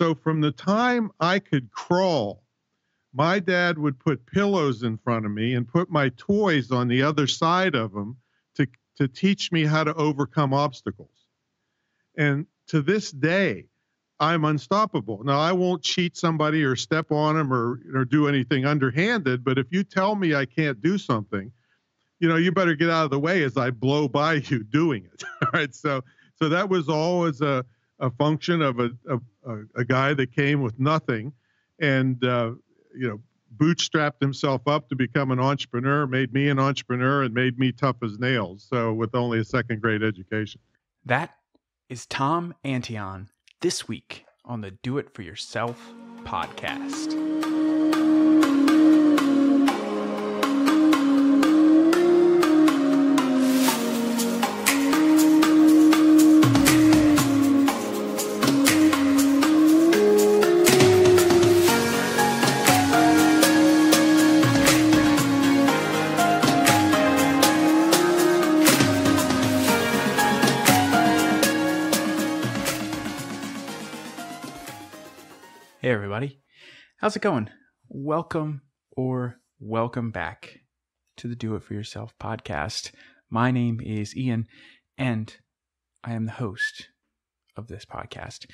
So from the time I could crawl, my dad would put pillows in front of me and put my toys on the other side of them to teach me how to overcome obstacles. And to this day, I'm unstoppable. Now, I won't cheat somebody or step on them or do anything underhanded, but if you tell me I can't do something, you know, you better get out of the way as I blow by you doing it. All right. So that was always a function of a guy that came with nothing and, you know, bootstrapped himself up to become an entrepreneur, made me an entrepreneur, and made me tough as nails. So with only a second grade education. That is Tom Antion this week on the Do It For Yourself podcast. Hey everybody, how's it going? Welcome back to the Do It For Yourself podcast. My name is Ian, and I am the host of this podcast.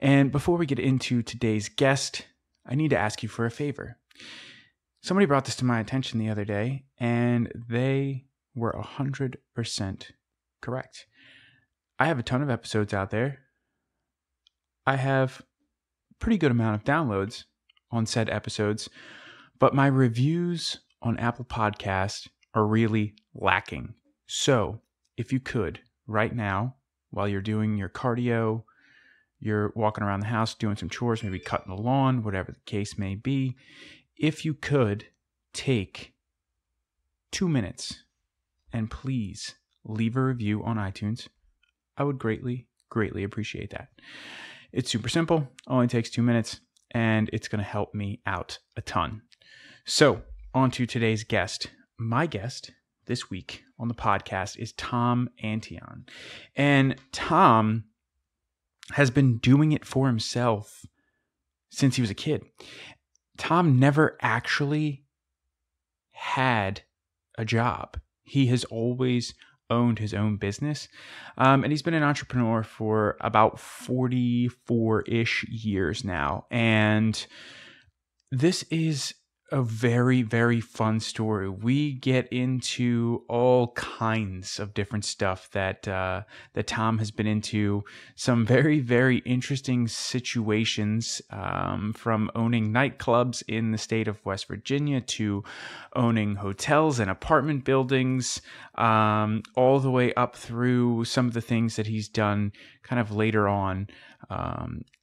And before we get into today's guest, I need to ask you for a favor. Somebody brought this to my attention the other day, and they were 100% correct. I have a ton of episodes out there. I have pretty good amount of downloads on said episodes, but my reviews on Apple Podcasts are really lacking. So if you could right now, while you're doing your cardio, you're walking around the house, doing some chores, maybe cutting the lawn, whatever the case may be, if you could take 2 minutes and please leave a review on iTunes, I would greatly, greatly appreciate that. It's super simple, only takes 2 minutes, and it's going to help me out a ton. So on to today's guest. My guest this week on the podcast is Tom Antion. And Tom has been doing it for himself since he was a kid. Tom never actually had a job. He has always owned his own business, and he's been an entrepreneur for about 44-ish years now, and this is a very, very fun story. We get into all kinds of different stuff that Tom has been into, some very, very interesting situations, from owning nightclubs in the state of West Virginia to owning hotels and apartment buildings, all the way up through some of the things that he's done kind of later on,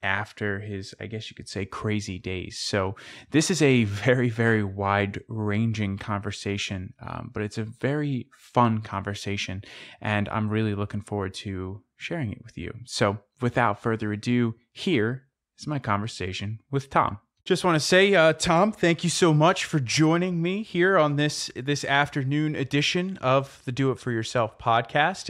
after his, I guess you could say, crazy days. So this is a very, very wide-ranging conversation, but it's a very fun conversation, and I'm really looking forward to sharing it with you. So without further ado, here is my conversation with Tom. Just want to say, Tom, thank you so much for joining me here on this afternoon edition of the Do It For Yourself podcast.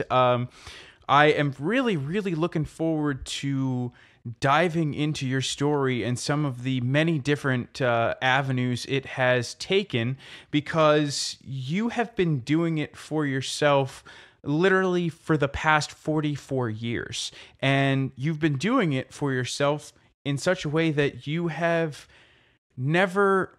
I am really, really looking forward to diving into your story and some of the many different avenues it has taken, because you have been doing it for yourself literally for the past 44 years. And you've been doing it for yourself in such a way that you have never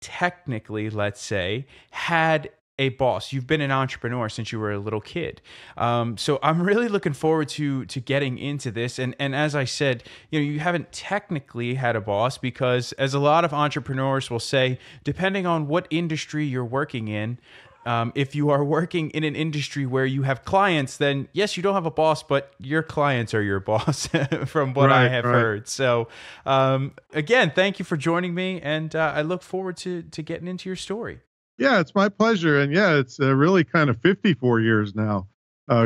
technically, let's say, had a boss. You've been an entrepreneur since you were a little kid. So I'm really looking forward to getting into this. And as I said, you know, you haven't technically had a boss because, as a lot of entrepreneurs will say, depending on what industry you're working in, if you are working in an industry where you have clients, then yes, you don't have a boss, but your clients are your boss from what I have heard. So again, thank you for joining me. And I look forward to getting into your story. Yeah, it's my pleasure. And yeah, it's really kind of 54 years now.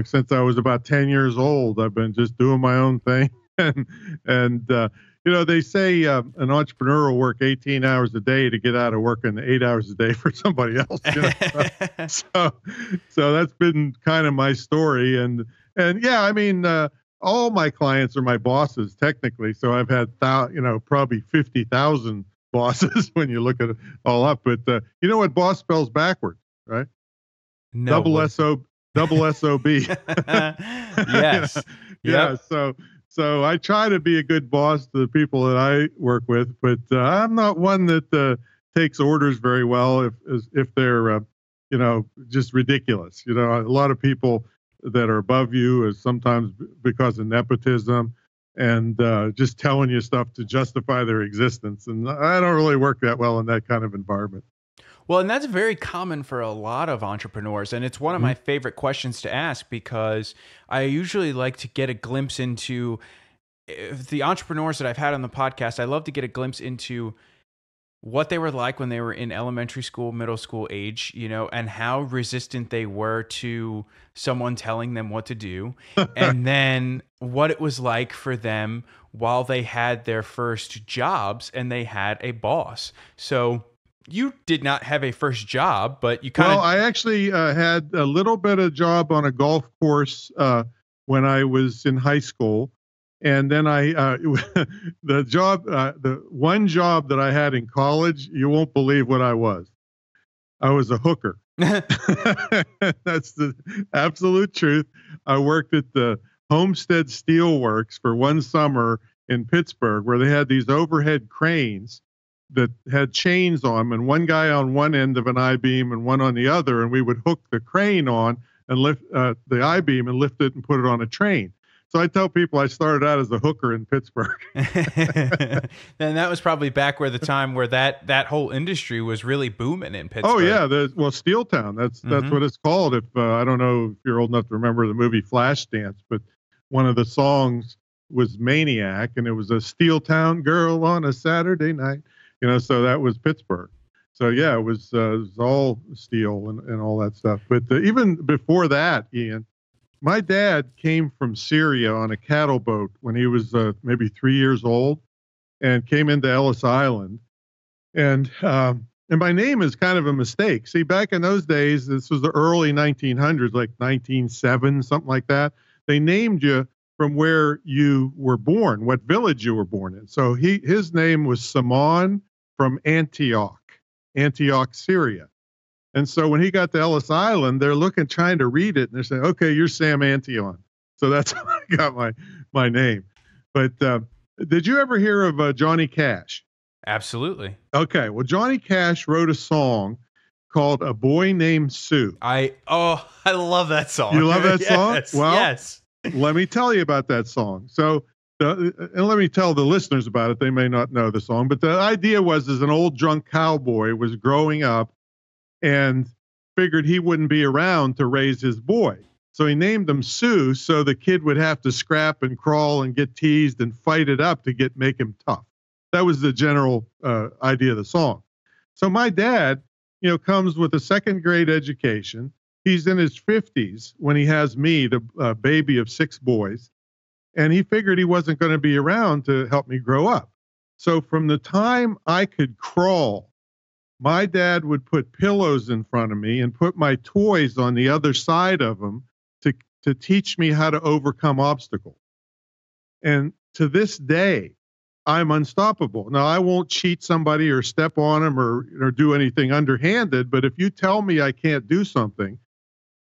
Since I was about 10 years old, I've been just doing my own thing. and you know, they say an entrepreneur will work 18 hours a day to get out of working 8 hours a day for somebody else. You know? So that's been kind of my story. And yeah, I mean, all my clients are my bosses technically. So I've had, probably 50,000 bosses when you look at it all up. But you know what boss spells backwards, right? No. Double S-O-B. Yes. Yeah. Yep. So I try to be a good boss to the people that I work with, but I'm not one that takes orders very well if they're, just ridiculous. A lot of people that are above you is sometimes because of nepotism and just telling you stuff to justify their existence. And I don't really work that well in that kind of environment. Well, and that's very common for a lot of entrepreneurs. And it's one of my favorite questions to ask, because I usually like to get a glimpse into the entrepreneurs that I've had on the podcast. I love to get a glimpse into what they were like when they were in elementary school, middle school age, and how resistant they were to someone telling them what to do. And then what it was like for them while they had their first jobs and they had a boss. So you did not have a first job, but you kind of... Well, I actually had a little bit of job on a golf course when I was in high school. And then the one job that I had in college, you won't believe what I was. I was a hooker. That's the absolute truth. I worked at the Homestead Steelworks for one summer in Pittsburgh, where they had these overhead cranes that had chains on them, and one guy on one end of an I-beam and one on the other. And we would hook the crane on and lift the I-beam and lift it and put it on a train. So I tell people I started out as a hooker in Pittsburgh. And that was probably back where the time where that whole industry was really booming in Pittsburgh. Oh yeah. Well, Steel Town, that's what it's called. If I don't know if you're old enough to remember the movie Flashdance, but one of the songs was Maniac, and it was a Steel Town girl on a Saturday night, so that was Pittsburgh. So yeah, it was all steel and all that stuff. But even before that, Ian, my dad came from Syria on a cattle boat when he was maybe 3 years old, and came into Ellis Island. And my name is kind of a mistake. See, back in those days, this was the early 1900s, like 1907, something like that. They named you from where you were born, what village you were born in. So his name was Simon from Antioch, Syria. And so when he got to Ellis Island, they're trying to read it, and they're saying, okay, you're Sam Antion. So that's how I got my name. But did you ever hear of Johnny Cash? Absolutely. Okay. Well, Johnny Cash wrote a song called A Boy Named Sue. I love that song. You love that song? Well, yes. Let me tell you about that song. So and let me tell the listeners about it. They may not know the song, but the idea was, an old drunk cowboy was growing up and figured he wouldn't be around to raise his boy. So he named him Sue, so the kid would have to scrap and crawl and get teased and fight it up to make him tough. That was the general idea of the song. So my dad, comes with a second grade education. He's in his 50s when he has me, the baby of six boys, and he figured he wasn't going to be around to help me grow up. So from the time I could crawl, my dad would put pillows in front of me and put my toys on the other side of them to teach me how to overcome obstacles. And to this day, I'm unstoppable. Now, I won't cheat somebody or step on them or do anything underhanded, but if you tell me I can't do something,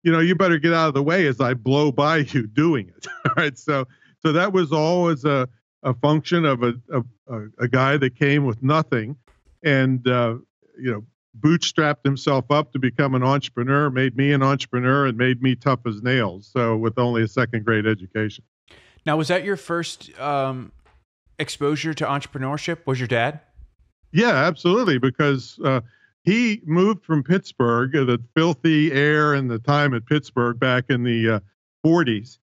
you better get out of the way as I blow by you doing it. All right. So that was always a function of a guy that came with nothing and, bootstrapped himself up to become an entrepreneur, made me an entrepreneur, and made me tough as nails. So with only a second grade education. Now, was that your first exposure to entrepreneurship? Was your dad? Yeah, absolutely. Because he moved from Pittsburgh, the filthy air and the time at Pittsburgh back in the 40s.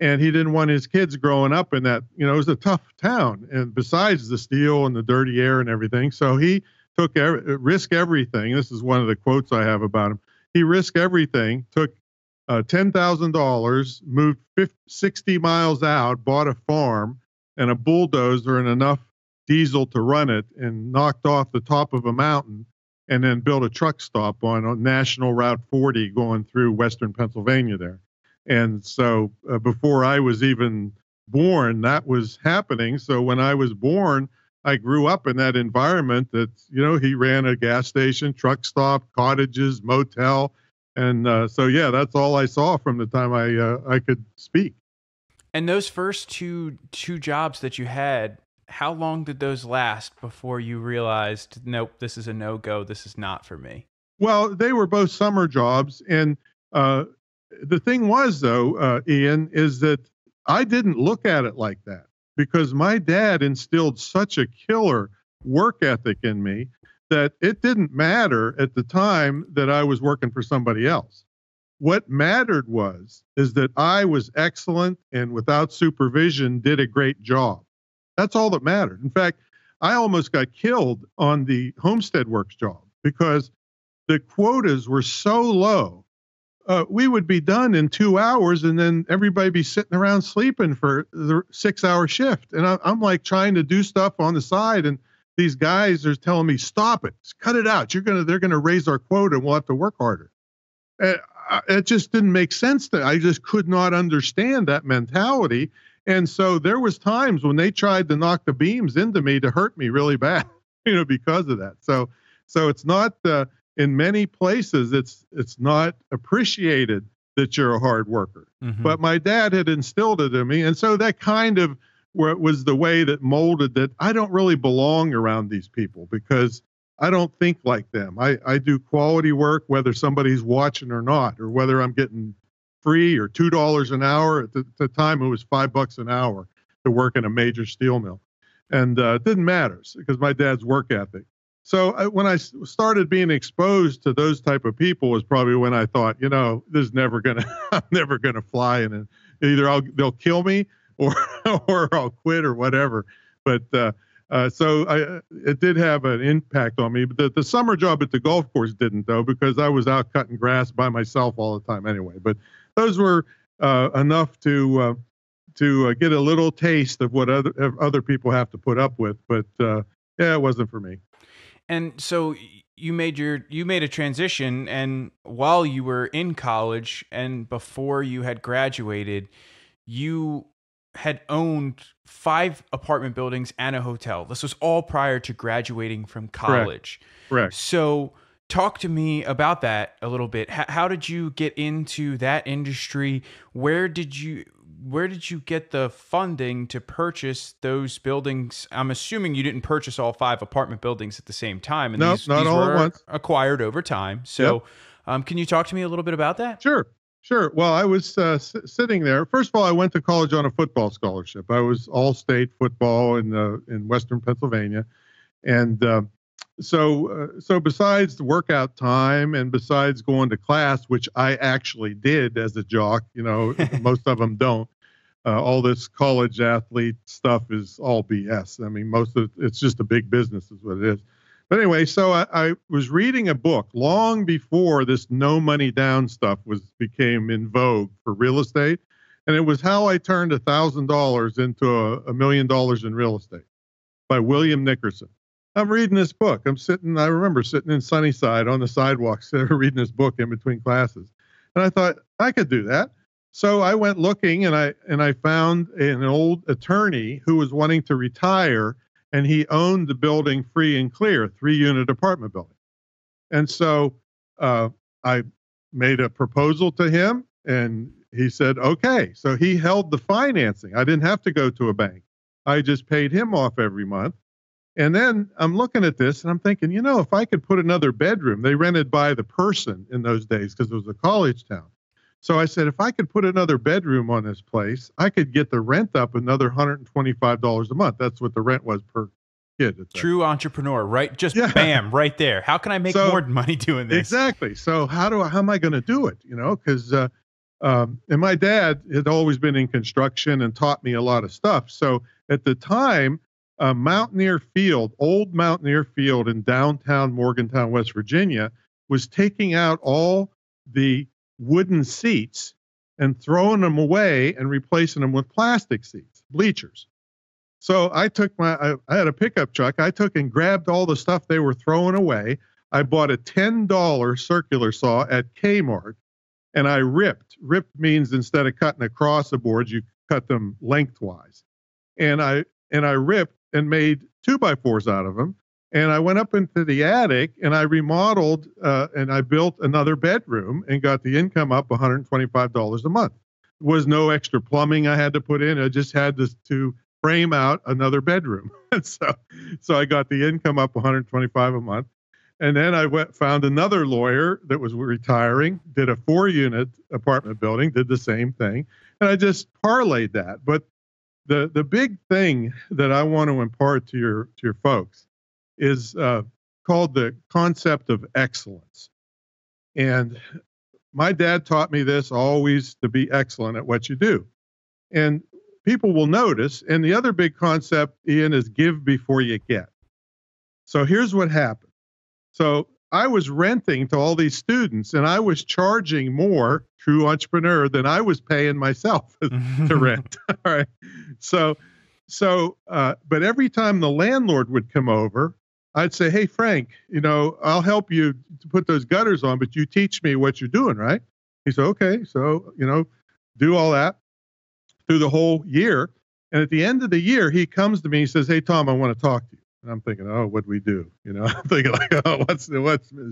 And he didn't want his kids growing up in that, it was a tough town. And besides the steel and the dirty air and everything. So he took risk everything. This is one of the quotes I have about him. He risked everything, took $10,000, moved 60 miles out, bought a farm and a bulldozer and enough diesel to run it, and knocked off the top of a mountain, and then built a truck stop on National Route 40 going through Western Pennsylvania there. And so before I was even born, that was happening. So when I was born, I grew up in that environment that, you know, he ran a gas station, truck stop, cottages, motel. And so, yeah, that's all I saw from the time I could speak. And those first two jobs that you had, how long did those last before you realized, nope, this is a no-go, this is not for me? Well, they were both summer jobs. And the thing was, though, Ian, is that I didn't look at it like that, because my dad instilled such a killer work ethic in me that it didn't matter at the time that I was working for somebody else. What mattered is that I was excellent and without supervision did a great job. That's all that mattered. In fact, I almost got killed on the Homestead Works job because the quotas were so low. We would be done in 2 hours, and then everybody be sitting around sleeping for the 6-hour shift. And I'm like trying to do stuff on the side, and these guys are telling me, "Stop it, cut it out. They're gonna raise our quota, and we'll have to work harder." And it just didn't make sense. I just could not understand that mentality. And so there was times when they tried to knock the beams into me to hurt me really bad, you know, because of that. So it's not. In many places, it's not appreciated that you're a hard worker. Mm-hmm. But my dad had instilled it in me, and so that kind of was the way that molded that I don't really belong around these people because I don't think like them. I do quality work whether somebody's watching or not, or whether I'm getting free or $2 an hour. At the time, it was $5 an hour to work in a major steel mill. And it didn't matter because my dad's work ethic. So when I started being exposed to those type of people was probably when I thought, you know, I'm never gonna fly, and either they'll kill me or I'll quit or whatever. But so it did have an impact on me. But the summer job at the golf course didn't, though, because I was out cutting grass by myself all the time anyway. But those were enough to get a little taste of what other people have to put up with. But yeah, it wasn't for me. And so you made a transition, and while you were in college and before you had graduated, you had owned 5 apartment buildings and a hotel. This was all prior to graduating from college. Correct. So talk to me about that a little bit. How did you get into that industry? Where did you get the funding to purchase those buildings? I'm assuming you didn't purchase all 5 apartment buildings at the same time. And no, not all at once. Acquired over time. So, yep. Can you talk to me a little bit about that? Sure. Well, I was sitting there. First of all, I went to college on a football scholarship. I was all-state football in Western Pennsylvania, and so besides the workout time and besides going to class, which I actually did as a jock, you know, most of them don't. All this college athlete stuff is all BS. I mean, most of it's just a big business is what it is. But anyway, so I was reading a book long before this no money down stuff became in vogue for real estate. And it was How I Turned $1,000 into $1 million in Real Estate by William Nickerson. I'm reading this book. I remember sitting in Sunnyside on the sidewalks reading this book in between classes. And I thought I could do that. So I went looking, and I found an old attorney who was wanting to retire, and he owned the building free and clear, 3-unit apartment building. And so I made a proposal to him, and he said, okay. So he held the financing. I didn't have to go to a bank. I just paid him off every month. And then I'm looking at this, and I'm thinking, you know, if I could put another bedroom, they rented by the person in those days because it was a college town. So I said, if I could put another bedroom on this place, I could get the rent up another $125 a month. That's what the rent was per kid. True entrepreneur, right? Just yeah. Bam, right there. How can I make more money doing this? Exactly. So how am I going to do it? You know, because and my dad had always been in construction and taught me a lot of stuff. So at the time, old Mountaineer Field in downtown Morgantown, West Virginia, was taking out all the wooden seats and throwing them away and replacing them with plastic seats, bleachers. So I had a pickup truck. I took and grabbed all the stuff they were throwing away. I bought a $10 circular saw at Kmart, and I ripped. Ripped means instead of cutting across the boards, you cut them lengthwise. And I ripped and made 2x4s out of them. And I went up into the attic and I remodeled and I built another bedroom and got the income up $125 a month. There was no extra plumbing I had to put in. I just had to frame out another bedroom. And so I got the income up $125 a month. And then I found another lawyer that was retiring, did a 4-unit apartment building, did the same thing. And I just parlayed that. But the big thing that I want to impart to your folks is called the concept of excellence. And my dad taught me this, always to be excellent at what you do. And people will notice. And the other big concept, Ian, is give before you get. So here's what happened. So I was renting to all these students, and I was charging more, true entrepreneur, than I was paying myself to rent. All right. So, but every time the landlord would come over, I'd say, "Hey, Frank, I'll help you to put those gutters on, but you teach me what you're doing, right?" He said, "Okay." So, do all that through the whole year. And at the end of the year, he comes to me, he says, "Hey, Tom, I want to talk to you." And I'm thinking, "Oh, what'd we do?" I'm thinking like, "Oh, is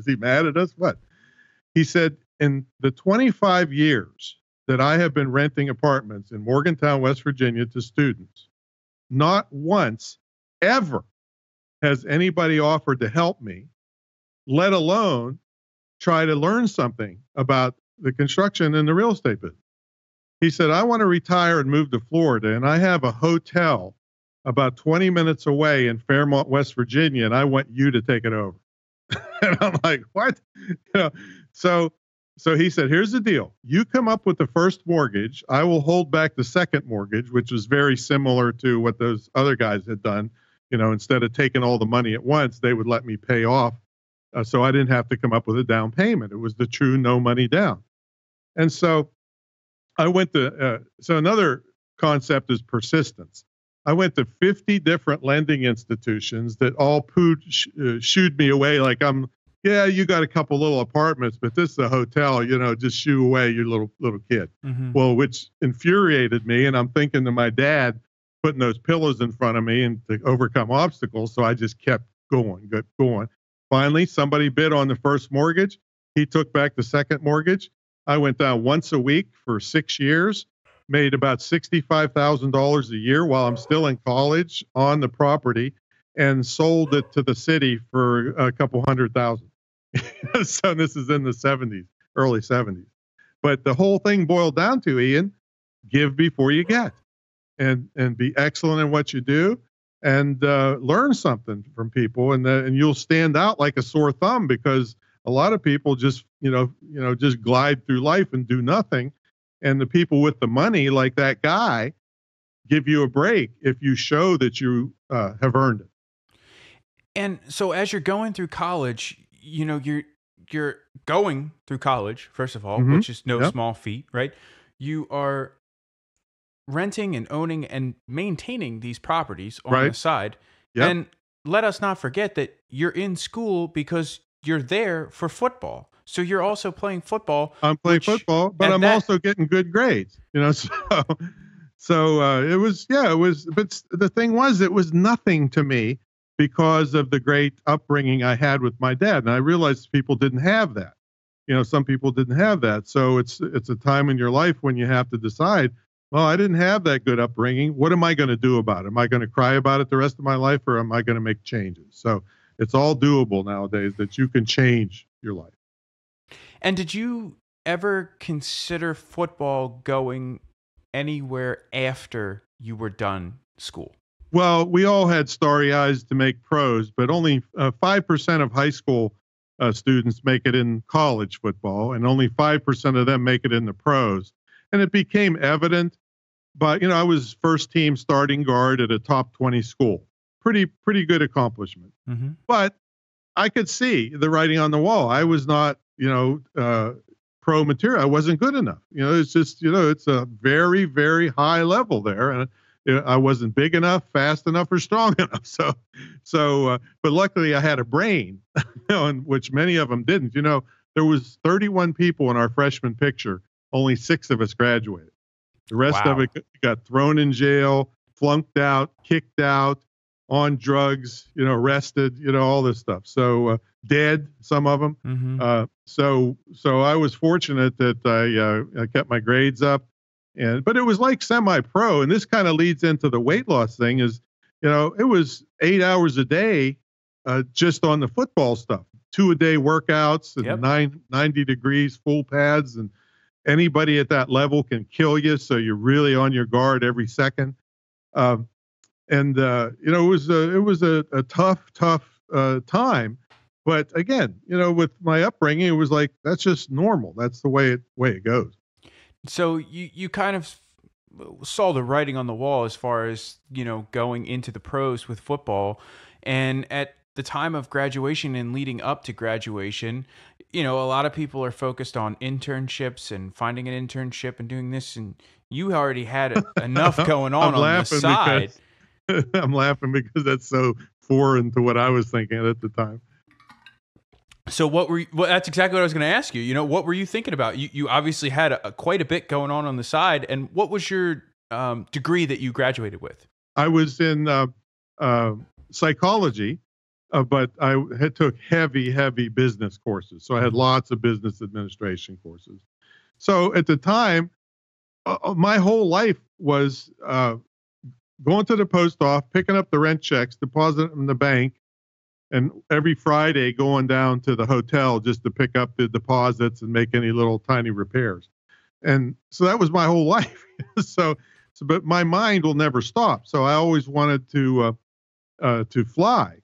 he mad at us? What?" He said, "In the 25 years that I have been renting apartments in Morgantown, West Virginia to students, not once ever has anybody offered to help me, let alone try to learn something about the construction and the real estate business." He said, "I want to retire and move to Florida, and I have a hotel about 20 minutes away in Fairmont, West Virginia, and I want you to take it over." And I'm like, "What?" So he said, "Here's the deal. You come up with the first mortgage. I will hold back the second mortgage," which was very similar to what those other guys had done. Instead of taking all the money at once, they would let me pay off. So I didn't have to come up with a down payment. It was the true no money down. And so I went to, so another concept is persistence. I went to 50 different lending institutions that all shooed me away. Like, yeah, you got a couple little apartments, but this is a hotel, just shoo away your little kid. Mm-hmm. Well, which infuriated me. And I'm thinking to my dad, putting those pillows in front of me and to overcome obstacles. So I just kept going. Finally, somebody bid on the first mortgage. He took back the second mortgage. I went down once a week for 6 years. Made about $65,000 a year while I'm still in college on the property, and sold it to the city for a couple $100,000. So this is in the 70s, early 70s. But the whole thing boiled down to, Ian, give before you get, and be excellent in what you do, and learn something from people, and you'll stand out like a sore thumb, because a lot of people just just glide through life and do nothing. And the people with the money, like that guy, give you a break if you show that you have earned it. And so as you're going through college, you're going through college, first of all, mm-hmm. which is no yep. small feat, right? You are renting and owning and maintaining these properties on right. the side. Yep. And let us not forget that you're in school because you're there for football. So you're also playing football. I'm playing football, but I'm also getting good grades, So it was, but the thing was, it was nothing to me because of the great upbringing I had with my dad. And I realized people didn't have that. Some people didn't have that. So it's a time in your life when you have to decide, well, I didn't have that good upbringing. What am I going to do about it? Am I going to cry about it the rest of my life, or am I going to make changes? So it's all doable nowadays, that you can change your life. And did you ever consider football going anywhere after you were done school? Well, we all had starry eyes to make pros, but only 5% of high school students make it in college football, and only 5% of them make it in the pros. And it became evident, but, I was first team starting guard at a top 20 school. Pretty good accomplishment. Mm-hmm. But I could see the writing on the wall. I was not, pro material. I wasn't good enough. It's just, it's a very, very high level there. And I wasn't big enough, fast enough, or strong enough. So, but luckily I had a brain, and which many of them didn't. There was 31 people in our freshman picture. Only 6 of us graduated. The rest of it got thrown in jail, flunked out, kicked out, on drugs, you know, arrested, you know, all this stuff. So dead, some of them. Mm-hmm. So I was fortunate that I kept my grades up, but it was like semi-pro, and this kind of leads into the weight loss thing. Is, you know, it was 8 hours a day, just on the football stuff, 2 a day workouts and 90 degrees full pads, and anybody at that level can kill you. So you're really on your guard every second. You know, it was a tough time, but again, you know, with my upbringing, it was like, that's just normal. That's the way it goes. So you kind of saw the writing on the wall as far as, you know, going into the pros with football. And at the time of graduation and leading up to graduation, you know, a lot of people are focused on internships and finding an internship and doing this. And you already had enough going on the side. I'm laughing because that's so foreign to what I was thinking at the time. So that's exactly what I was going to ask you. You know, what were you thinking about? You obviously had quite a bit going on the side. And what was your degree that you graduated with? I was in psychology, but I took heavy business courses. So I had lots of business administration courses. So at the time, my whole life was going to the post office, picking up the rent checks, depositing them in the bank, and every Friday going down to the hotel just to pick up the deposits and make any little tiny repairs. And so that was my whole life. So, but my mind will never stop. So I always wanted to fly.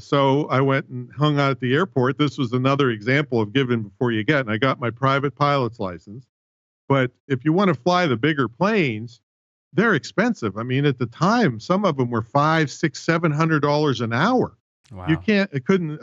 So I went and hung out at the airport. This was another example of giving before you get. And I got my private pilot's license. But if you want to fly the bigger planes, they're expensive. I mean, at the time, some of them were $500, $600, $700 an hour. Wow. I couldn't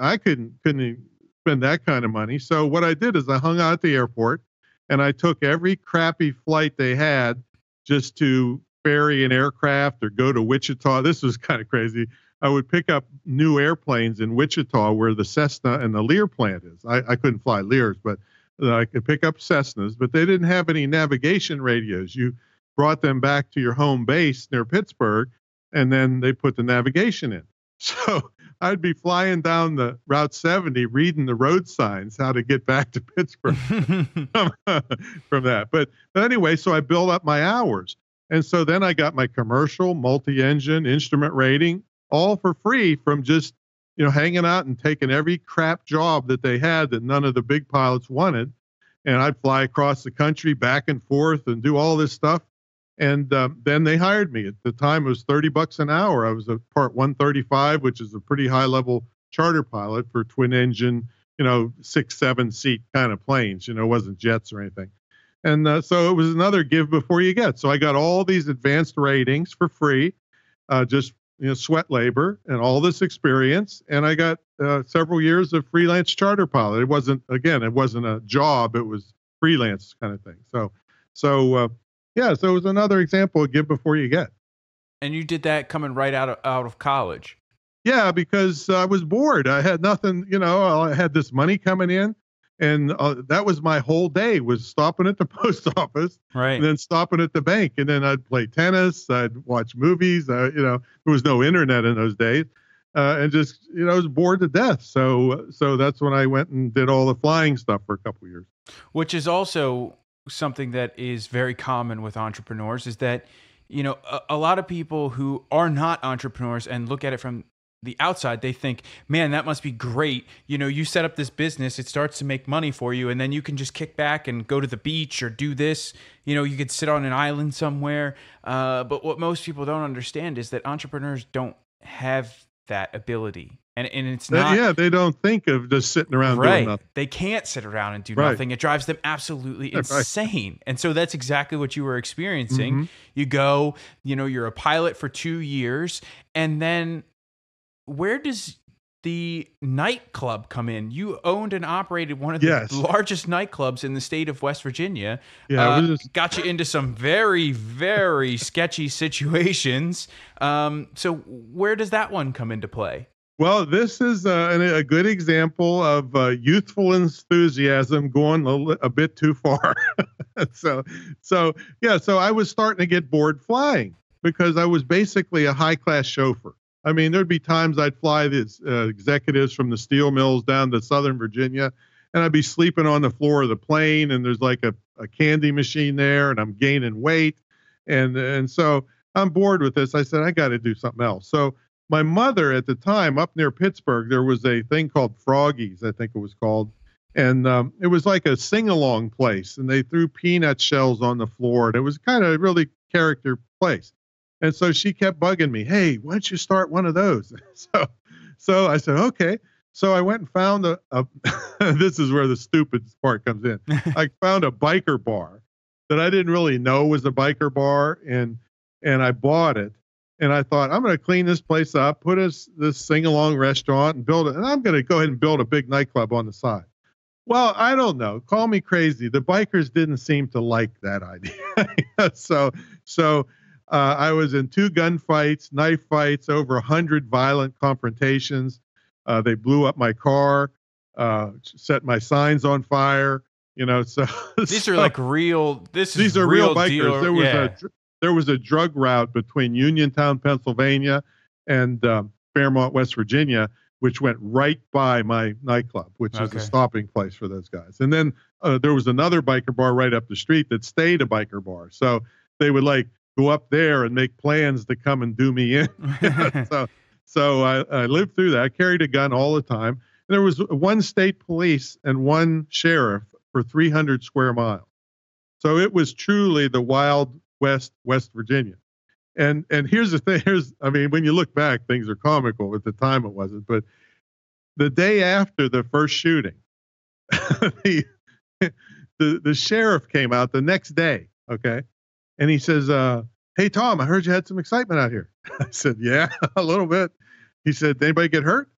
spend that kind of money. So what I did is I hung out at the airport and I took every crappy flight they had just to ferry an aircraft or go to Wichita. This was kind of crazy. I would pick up new airplanes in Wichita where the Cessna and the Lear plant is. I couldn't fly Lears, but I could pick up Cessnas, but they didn't have any navigation radios. You brought them back to your home base near Pittsburgh, and then they put the navigation in. So I'd be flying down the Route 70, reading the road signs, how to get back to Pittsburgh from that. But anyway, so I built up my hours. And so then I got my commercial, multi-engine, instrument rating, all for free from just, you know, hanging out and taking every crap job that they had that none of the big pilots wanted. And I'd fly across the country back and forth and do all this stuff. And then they hired me. At the time, it was $30 an hour. I was a Part 135, which is a pretty high-level charter pilot for twin-engine, you know, 6-7-seat kind of planes. You know, it wasn't jets or anything. And so it was another give before you get. So I got all these advanced ratings for free, just, you know, sweat labor and all this experience. And I got several years of freelance charter pilot. It wasn't, again, it wasn't a job. It was freelance kind of thing. So it was another example of give before you get. And you did that coming right out of college. Yeah, because I was bored. I had nothing, you know, I had this money coming in, and that was my whole day, was stopping at the post office, right, and then stopping at the bank. And then I'd play tennis, I'd watch movies, you know, there was no internet in those days, and just, you know, I was bored to death. So that's when I went and did all the flying stuff for a couple of years. Which is also something that is very common with entrepreneurs, is that, you know, a lot of people who are not entrepreneurs and look at it from the outside, they think, man, that must be great. You know, you set up this business, it starts to make money for you, and then you can just kick back and go to the beach or do this. You know, you could sit on an island somewhere. But what most people don't understand is that entrepreneurs don't have that ability. And it's not... Yeah, they don't think of just sitting around doing nothing. They can't sit around and do nothing. It drives them absolutely insane. Right. And so that's exactly what you were experiencing. Mm-hmm. You go, you know, you're a pilot for 2 years. And then where does the nightclub come in? You owned and operated one of the largest nightclubs in the state of West Virginia. Yeah, got you into some very, very sketchy situations. So where does that one come into play? Well, this is a good example of youthful enthusiasm going a bit too far. So I was starting to get bored flying because I was basically a high-class chauffeur. I mean, there'd be times I'd fly these executives from the steel mills down to Southern Virginia, and I'd be sleeping on the floor of the plane, and there's like a candy machine there, and I'm gaining weight. And so I'm bored with this. I said, I got to do something else. So my mother at the time, up near Pittsburgh, there was a thing called Froggies, I think it was called. And it was like a sing-along place. And they threw peanut shells on the floor. And it was kind of a really character place. And so she kept bugging me, hey, why don't you start one of those? So I said, okay. So I went and found this is where the stupid part comes in. I found a biker bar that I didn't really know was a biker bar. And I bought it. And I thought, I'm going to clean this place up, put this sing-along restaurant and build it. And I'm going to go ahead and build a big nightclub on the side. Well, I don't know. Call me crazy. The bikers didn't seem to like that idea. So I was in 2 gunfights, knife fights, over 100 violent confrontations. They blew up my car, set my signs on fire. These are like real. These are real bikers. There was a drug route between Uniontown, Pennsylvania, and Fairmont, West Virginia, which went right by my nightclub, which is a stopping place for those guys. And then there was another biker bar right up the street that stayed a biker bar. So they would like go up there and make plans to come and do me in. So I lived through that. I carried a gun all the time. And there was one state police and one sheriff for 300 square miles. So it was truly the wild West Virginia. And here's the thing, when you look back, things are comical. At the time it wasn't, but the day after the first shooting, the sheriff came out the next day. Okay. And he says, hey Tom, I heard you had some excitement out here. I said, yeah, a little bit. He said, did anybody get hurt?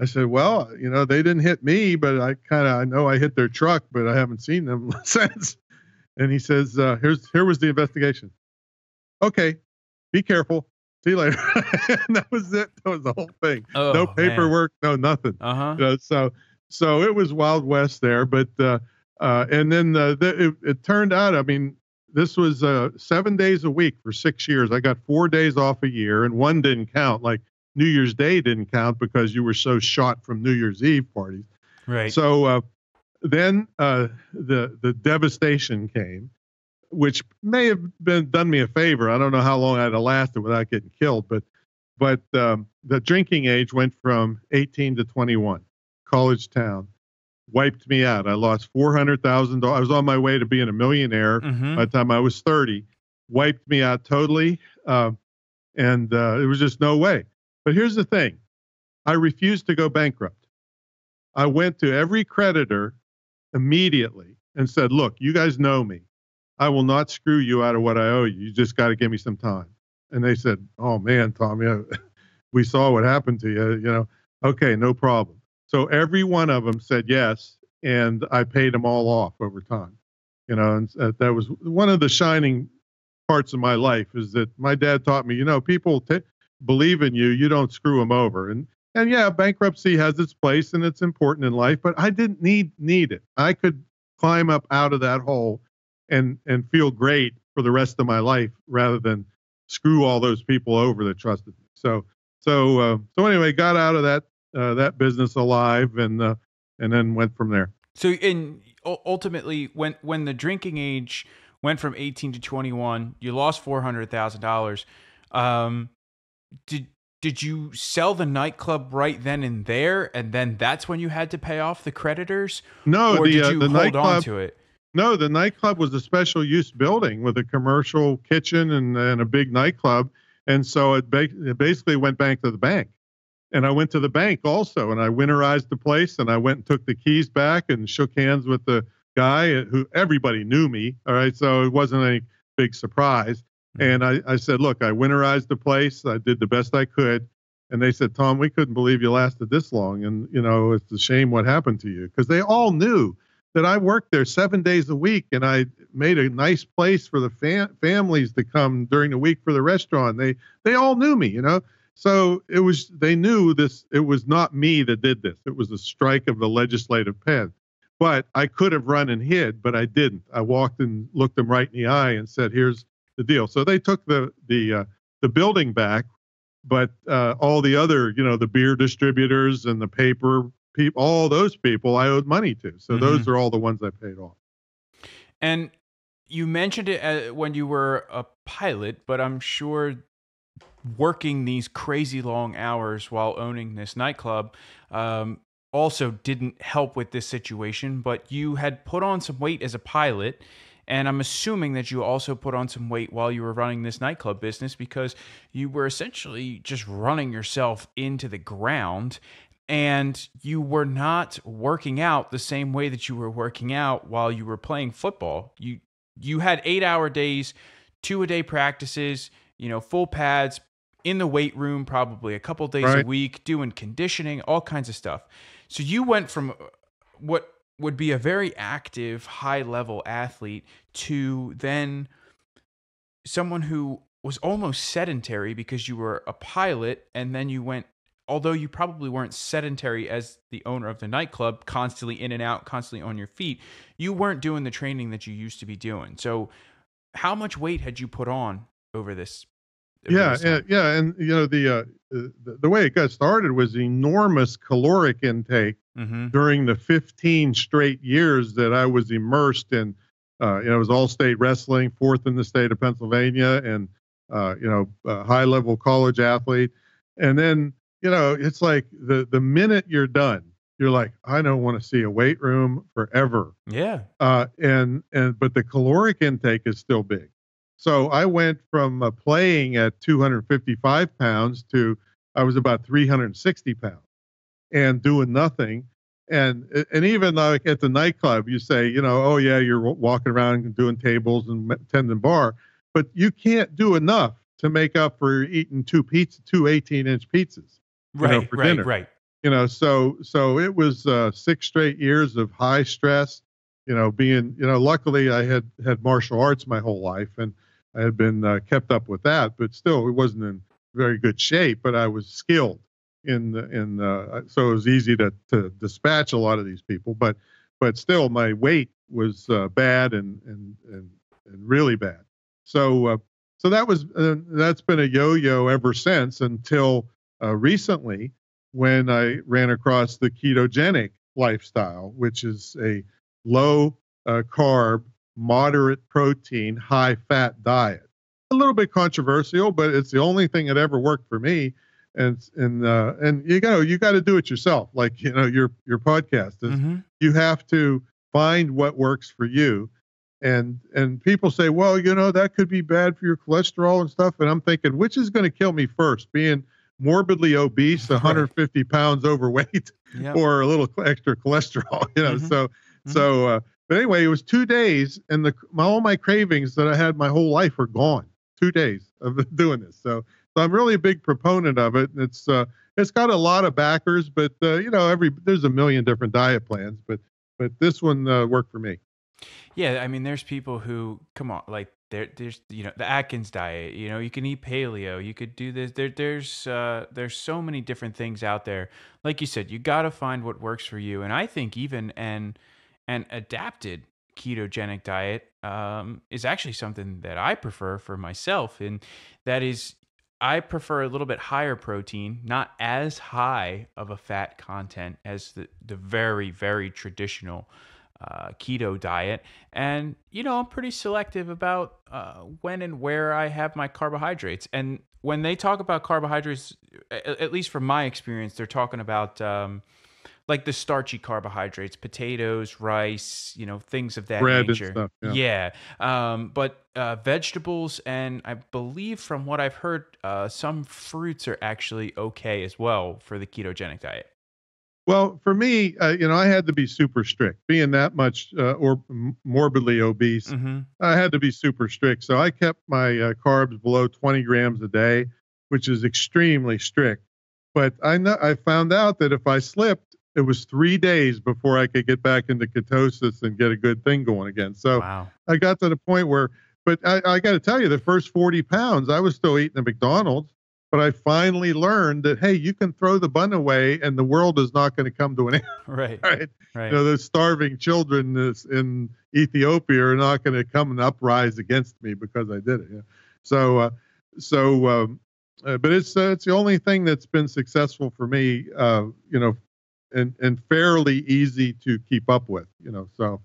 I said, well, they didn't hit me, but I know I hit their truck, but I haven't seen them since. And he says, here was the investigation. Okay, be careful. See you later. And that was it. That was the whole thing. Oh, no paperwork, no nothing. Uh-huh. So it was Wild West there. But and then it turned out, this was 7 days a week for 6 years. I got 4 days off a year, and one didn't count. Like New Year's Day didn't count because you were so shot from New Year's Eve parties. Right. So then the devastation came, which may have done me a favor. I don't know how long I'd have lasted without getting killed, but the drinking age went from 18 to 21. College town wiped me out. I lost $400,000. I was on my way to being a millionaire by the time I was 30. Wiped me out totally, and it was just no way. But here's the thing. I refused to go bankrupt. I went to every creditor immediately and said, look, you guys know me. I will not screw you out of what I owe you. You just got to give me some time. And they said, oh man, Tom, we saw what happened to you. Okay, no problem. So every one of them said yes. And I paid them all off over time. And that was one of the shining parts of my life, is that my dad taught me, people believe in you, you don't screw them over. And yeah, bankruptcy has its place and it's important in life, but I didn't need it. I could climb up out of that hole and feel great for the rest of my life rather than screw all those people over that trusted me. So anyway, got out of that business alive and then went from there. So ultimately, when the drinking age went from 18 to 21, you lost $400,000. Did you sell the nightclub right then and there, and then that's when you had to pay off the creditors? No, or did you hold on to it? No, the nightclub was a special use building with a commercial kitchen and a big nightclub, and so it basically went back to the bank. And I went to the bank also, and I winterized the place, and I went and took the keys back and shook hands with the guy who everybody knew me. All right, so it wasn't any big surprise. And I said, look, I winterized the place. I did the best I could. And they said, Tom, we couldn't believe you lasted this long. And, it's a shame what happened to you. Because they all knew that I worked there 7 days a week. And I made a nice place for the families to come during the week for the restaurant. They all knew me. So it was, they knew this, it was not me that did this. It was a strike of the legislative pen. But I could have run and hid, but I didn't. I walked and looked them right in the eye and said, here's the deal. So they took the building back, but all the other, you know, the beer distributors and the paper people, all those people I owed money to. So mm-hmm. those are all the ones I paid off. And you mentioned it when you were a pilot, but I'm sure working these crazy long hours while owning this nightclub also didn't help with this situation. But you had put on some weight as a pilot, and I'm assuming that you also put on some weight while you were running this nightclub business, because you were essentially just running yourself into the ground, and you were not working out the same way that you were working out while you were playing football. You had 8-hour days, 2-a-day practices, you know, full pads, in the weight room probably a couple days a week, doing conditioning, all kinds of stuff. So you went from what would be a very active, high-level athlete to then someone who was almost sedentary because you were a pilot, and then you went, although you probably weren't sedentary as the owner of the nightclub, constantly in and out, constantly on your feet, you weren't doing the training that you used to be doing. So how much weight had you put on over this? Yeah. And you know, the way it got started was enormous caloric intake mm-hmm. during the 15 straight years that I was immersed in, it was all state wrestling, 4th in the state of Pennsylvania, and, high level college athlete. And then, you know, it's like the minute you're done, you're like, I don't want to see a weight room forever. Yeah. But the caloric intake is still big. So I went from playing at 255 pounds to I was about 360 pounds and doing nothing. And even like at the nightclub, you say, you know, oh, yeah, you're walking around and doing tables and tending bar, but you can't do enough to make up for eating two 18-inch pizzas. Right, for dinner. Right. You know, so it was 6 straight years of high stress, you know, being, you know, luckily I had martial arts my whole life, and I had been kept up with that, but still, it wasn't in very good shape. But I was skilled so it was easy to dispatch a lot of these people. But still, my weight was bad and really bad. So that was that's been a yo-yo ever since, until recently, when I ran across the ketogenic lifestyle, which is a low carb, moderate protein, high fat diet. A little bit controversial, but it's the only thing that ever worked for me. And you got to do it yourself. Like, you know, your podcast is mm-hmm. you have to find what works for you. And people say, well, you know, that could be bad for your cholesterol and stuff. And I'm thinking, which is going to kill me first, being morbidly obese, 150 pounds overweight, yep. or a little extra cholesterol, you know? Mm-hmm. So, but anyway, it was 2 days, and all my cravings that I had my whole life are gone. 2 days of doing this. So I'm really a big proponent of it. And it's got a lot of backers, but there's a million different diet plans, but this one worked for me. Yeah, I mean, there's people who come on, like there's the Atkins diet. You know, you can eat paleo, you could do this. There's so many different things out there. Like you said, you got to find what works for you. And I think even an adapted ketogenic diet is actually something that I prefer for myself, and that is, I prefer a little bit higher protein, not as high of a fat content as the very, very traditional keto diet. And, you know, I'm pretty selective about when and where I have my carbohydrates. And when they talk about carbohydrates, at least from my experience, they're talking about like the starchy carbohydrates, potatoes, rice, you know, things of that bread nature. And stuff, yeah. But vegetables, and I believe from what I've heard, some fruits are actually okay as well for the ketogenic diet. Well, for me, I had to be super strict. Being that much or morbidly obese, mm-hmm. I had to be super strict. So I kept my carbs below 20 grams a day, which is extremely strict. But I found out that if I slipped, it was 3 days before I could get back into ketosis and get a good thing going again. So wow. I got to the point where, but I got to tell you, the first 40 pounds, I was still eating at McDonald's. But I finally learned that, hey, you can throw the bun away and the world is not going to come to an end. Right. Right. You know, those starving children in Ethiopia are not going to come and uprise against me because I did it. Yeah. So, but it's the only thing that's been successful for me, you know, and fairly easy to keep up with, you know, so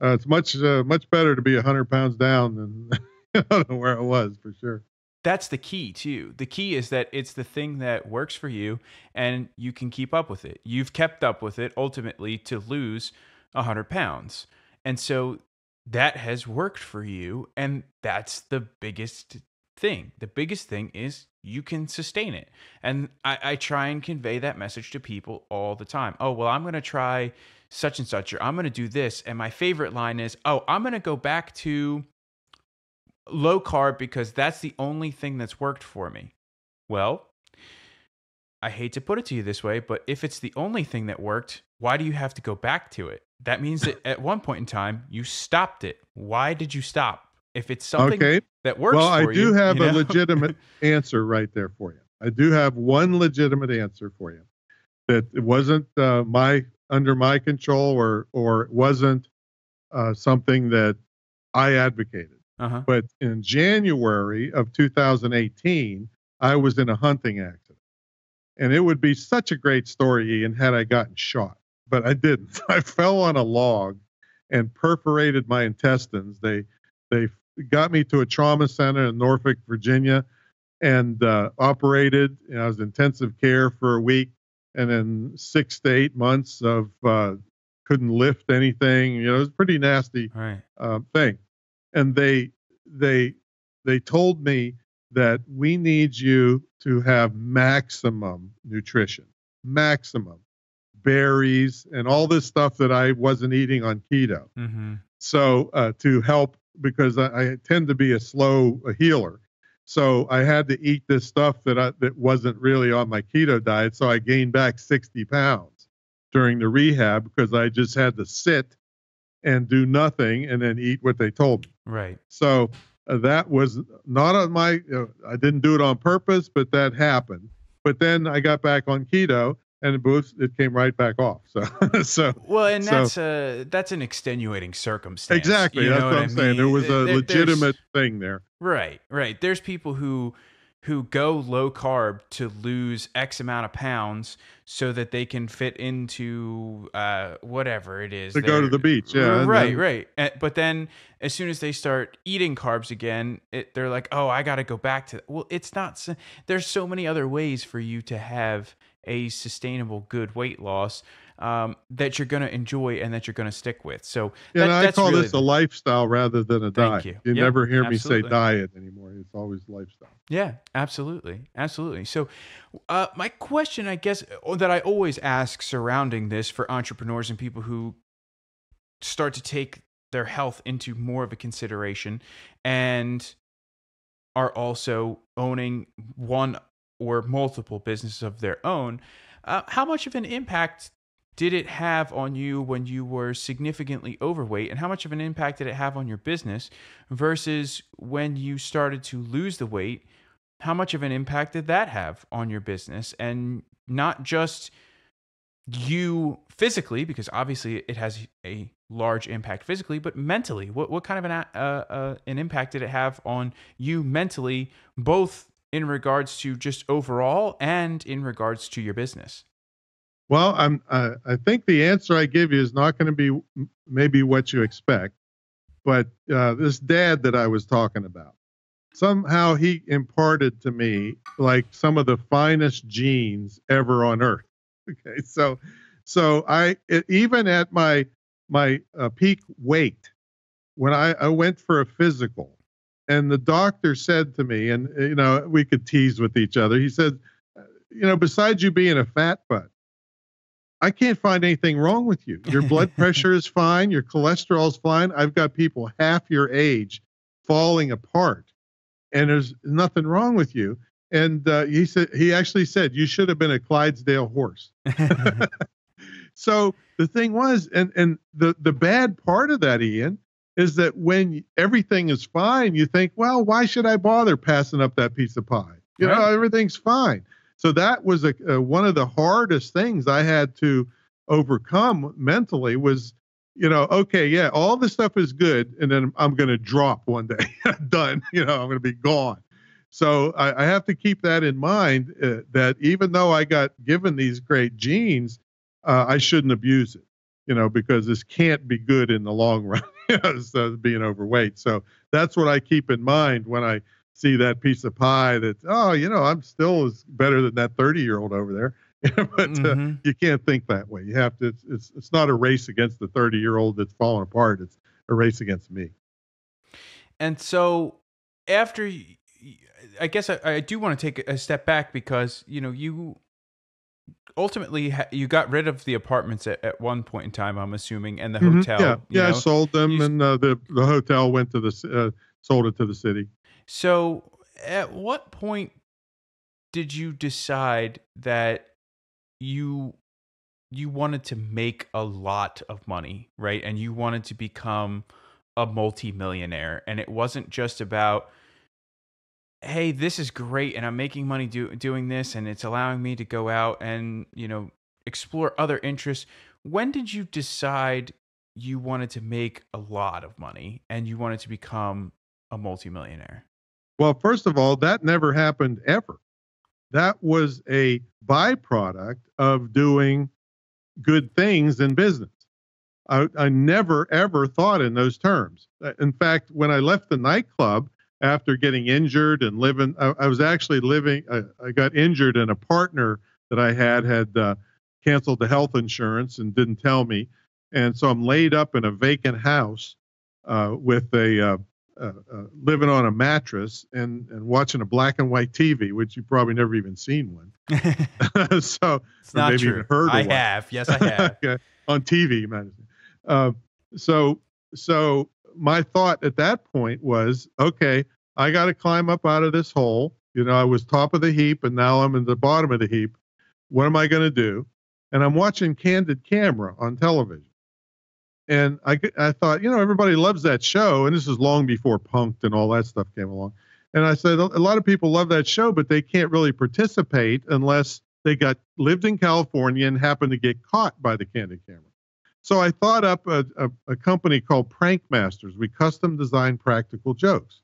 it's much better to be 100 pounds down than I don't know where I was, for sure. That's the key too. The key is that it's the thing that works for you and you can keep up with it. You've kept up with it ultimately to lose 100 pounds. And so that has worked for you. And that's the biggest thing. The biggest thing is you can sustain it. And I try and convey that message to people all the time. Oh, well, I'm going to try such and such, or I'm going to do this. And my favorite line is, oh, I'm going to go back to low carb because that's the only thing that's worked for me. Well, I hate to put it to you this way, but if it's the only thing that worked, why do you have to go back to it? That means that at one point in time, you stopped it. Why did you stop? If it's something that works for you. Well, I do have a legitimate answer right there for you. I do have one legitimate answer for you. That it wasn't under my control or it wasn't something that I advocated. Uh-huh. But in January of 2018, I was in a hunting accident. And it would be such a great story, Ian, had I gotten shot. But I didn't. I fell on a log and perforated my intestines. They got me to a trauma center in Norfolk, Virginia, and operated. And I was in intensive care for a week. And then 6 to 8 months of couldn't lift anything. You know, it was a pretty nasty thing. And they told me that we need you to have maximum nutrition, maximum berries and all this stuff that I wasn't eating on keto. Mm-hmm. So to help, because I tend to be a slow healer. So I had to eat this stuff that wasn't really on my keto diet. So I gained back 60 pounds during the rehab because I just had to sit and do nothing and then eat what they told me. Right. So that was not on my, I didn't do it on purpose, but that happened. But then I got back on keto and it came right back off. So. Well, and that's an extenuating circumstance. Exactly. You know that's what I'm saying. There was a legitimate thing there. Right. Right. There's people who go low carb to lose X amount of pounds so that they can fit into whatever it is. To go to the beach. Yeah. Right. But then as soon as they start eating carbs again, they're like, oh, I got to go back to that. Well, it's not. There's so many other ways for you to have a sustainable, good weight loss that you're going to enjoy and that you're going to stick with. So yeah, that's I call this a lifestyle rather than a diet. You never hear me say diet anymore. It's always lifestyle. Yeah, absolutely. Absolutely. So my question, I guess, that I always ask surrounding this for entrepreneurs and people who start to take their health into more of a consideration and are also owning one or multiple businesses of their own, how much of an impact did it have on you when you were significantly overweight, and how much of an impact did it have on your business versus when you started to lose the weight? How much of an impact did that have on your business? And not just you physically, because obviously it has a large impact physically, but mentally, what kind of an impact did it have on you mentally, both in regards to just overall and in regards to your business? Well, I think the answer I give you is not going to be maybe what you expect, but this dad that I was talking about, somehow he imparted to me like some of the finest genes ever on earth. Okay, so even at my peak weight, when I went for a physical, and the doctor said to me, and you know we could tease with each other. He said, you know, besides you being a fat butt, I can't find anything wrong with you. Your blood pressure is fine. Your cholesterol is fine. I've got people half your age falling apart, and there's nothing wrong with you. And he actually said, you should have been a Clydesdale horse. So the thing was, and the bad part of that, Ian, is that when everything is fine, you think, well, why should I bother passing up that piece of pie? You know, everything's fine. So that was one of the hardest things I had to overcome mentally was, you know, okay, yeah, all this stuff is good. And then I'm going to drop one day. Done. You know, I'm going to be gone. So I have to keep that in mind, that even though I got given these great genes, I shouldn't abuse it, you know, because this can't be good in the long run, so being overweight. So that's what I keep in mind when I see that piece of pie that, oh, you know, I'm still better than that 30-year-old over there. But you can't think that way. You have to, it's not a race against the 30-year-old that's falling apart. It's a race against me. And so after, I guess I do want to take a step back because, you know, you ultimately you got rid of the apartments at one point in time, I'm assuming, and the hotel. Yeah, I sold them, and the hotel went to the, sold it to the city. So at what point did you decide that you wanted to make a lot of money, right? And you wanted to become a multimillionaire, and it wasn't just about, hey, this is great and I'm making money doing this and it's allowing me to go out and, you know, explore other interests. When did you decide you wanted to make a lot of money and you wanted to become a multimillionaire? Well, first of all, that never happened ever. That was a byproduct of doing good things in business. I never, ever thought in those terms. In fact, when I left the nightclub after getting injured and living, I was actually living, I got injured and a partner that I had canceled the health insurance and didn't tell me. And so I'm laid up in a vacant house with a... living on a mattress and watching a black and white TV, which you've probably never even seen one. So it's not maybe true. Even heard of I one. Have. Yes, I have. Okay. On TV, you might have seen. So my thought at that point was, okay, I got to climb up out of this hole. You know, I was top of the heap and now I'm in the bottom of the heap. What am I going to do? And I'm watching Candid Camera on television. And I thought, you know, everybody loves that show. And this is long before Punk'd and all that stuff came along. And I said, a lot of people love that show, but they can't really participate unless they lived in California and happened to get caught by the Candid Camera. So I thought up a company called Prank Masters. We custom designed practical jokes.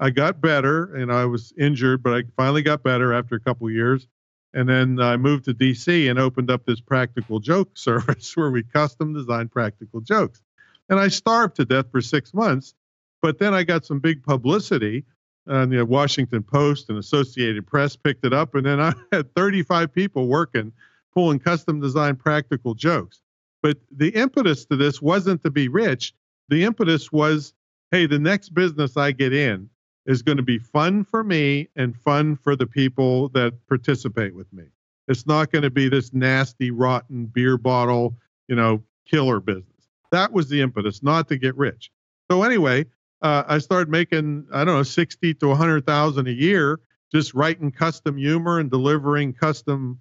I got better and I was injured, but I finally got better after a couple of years. And then I moved to D.C. and opened up this practical joke service where we custom designed practical jokes. And I starved to death for 6 months. But then I got some big publicity. And the Washington Post and Associated Press picked it up. And then I had 35 people working, pulling custom designed practical jokes. But the impetus to this wasn't to be rich. The impetus was, hey, the next business I get in is going to be fun for me and fun for the people that participate with me. It's not going to be this nasty, rotten beer bottle, you know, killer business. That was the impetus, not to get rich. So anyway, I started making, I don't know, 60 to 100,000 a year, just writing custom humor and delivering custom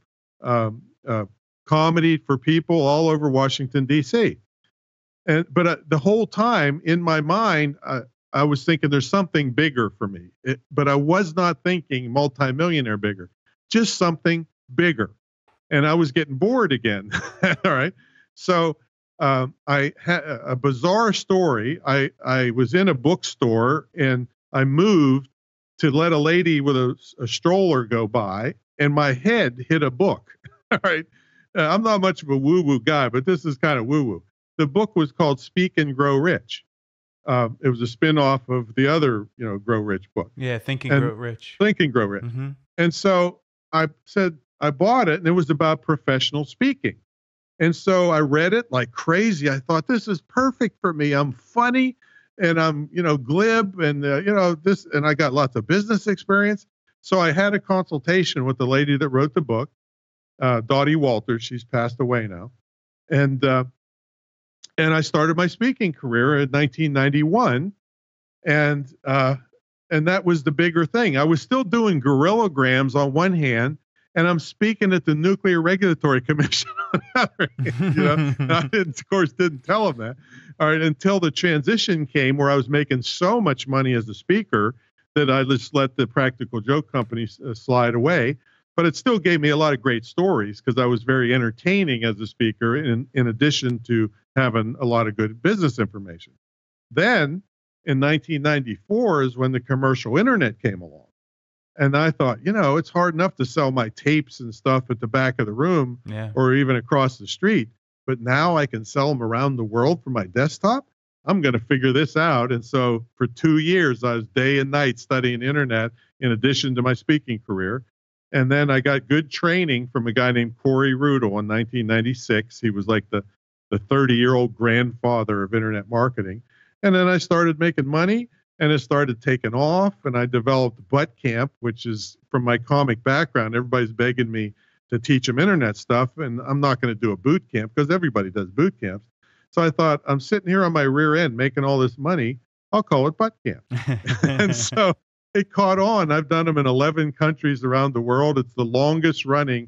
comedy for people all over Washington, D.C. And but the whole time in my mind, I was thinking there's something bigger for me, but I was not thinking multimillionaire bigger, just something bigger. And I was getting bored again. All right. So I had a bizarre story. I was in a bookstore and I moved to let a lady with a stroller go by and my head hit a book. All right. I'm not much of a woo-woo guy, but this is kind of woo-woo. The book was called Speak and Grow Rich. It was a spin-off of the other, you know, Grow Rich book. Yeah, Think and Grow Rich. Mm-hmm. And so I said, I bought it, and it was about professional speaking. And so I read it like crazy. I thought, this is perfect for me. I'm funny, and I'm, you know, glib, and, you know, this. And I got lots of business experience. So I had a consultation with the lady that wrote the book, Dottie Walters. She's passed away now. And I started my speaking career in 1991, and that was the bigger thing. I was still doing guerrillograms on one hand, and I'm speaking at the Nuclear Regulatory Commission on the other hand. You know? And I didn't tell them that. All right, until the transition came where I was making so much money as a speaker that I just let the practical joke company slide away. But it still gave me a lot of great stories because I was very entertaining as a speaker in addition to having a lot of good business information. Then in 1994 is when the commercial internet came along. And I thought, you know, it's hard enough to sell my tapes and stuff at the back of the room or even across the street. But now I can sell them around the world from my desktop. I'm going to figure this out. And so for 2 years, I was day and night studying internet in addition to my speaking career. And then I got good training from a guy named Corey Rudel in 1996. He was like the 30-year-old grandfather of internet marketing. And then I started making money. And it started taking off, and I developed Butt Camp, which is from my comic background. Everybody's begging me to teach them internet stuff, and I'm not going to do a boot camp because everybody does boot camps. So I thought, I'm sitting here on my rear end making all this money. I'll call it Butt Camp. And so it caught on. I've done them in 11 countries around the world. It's the longest running.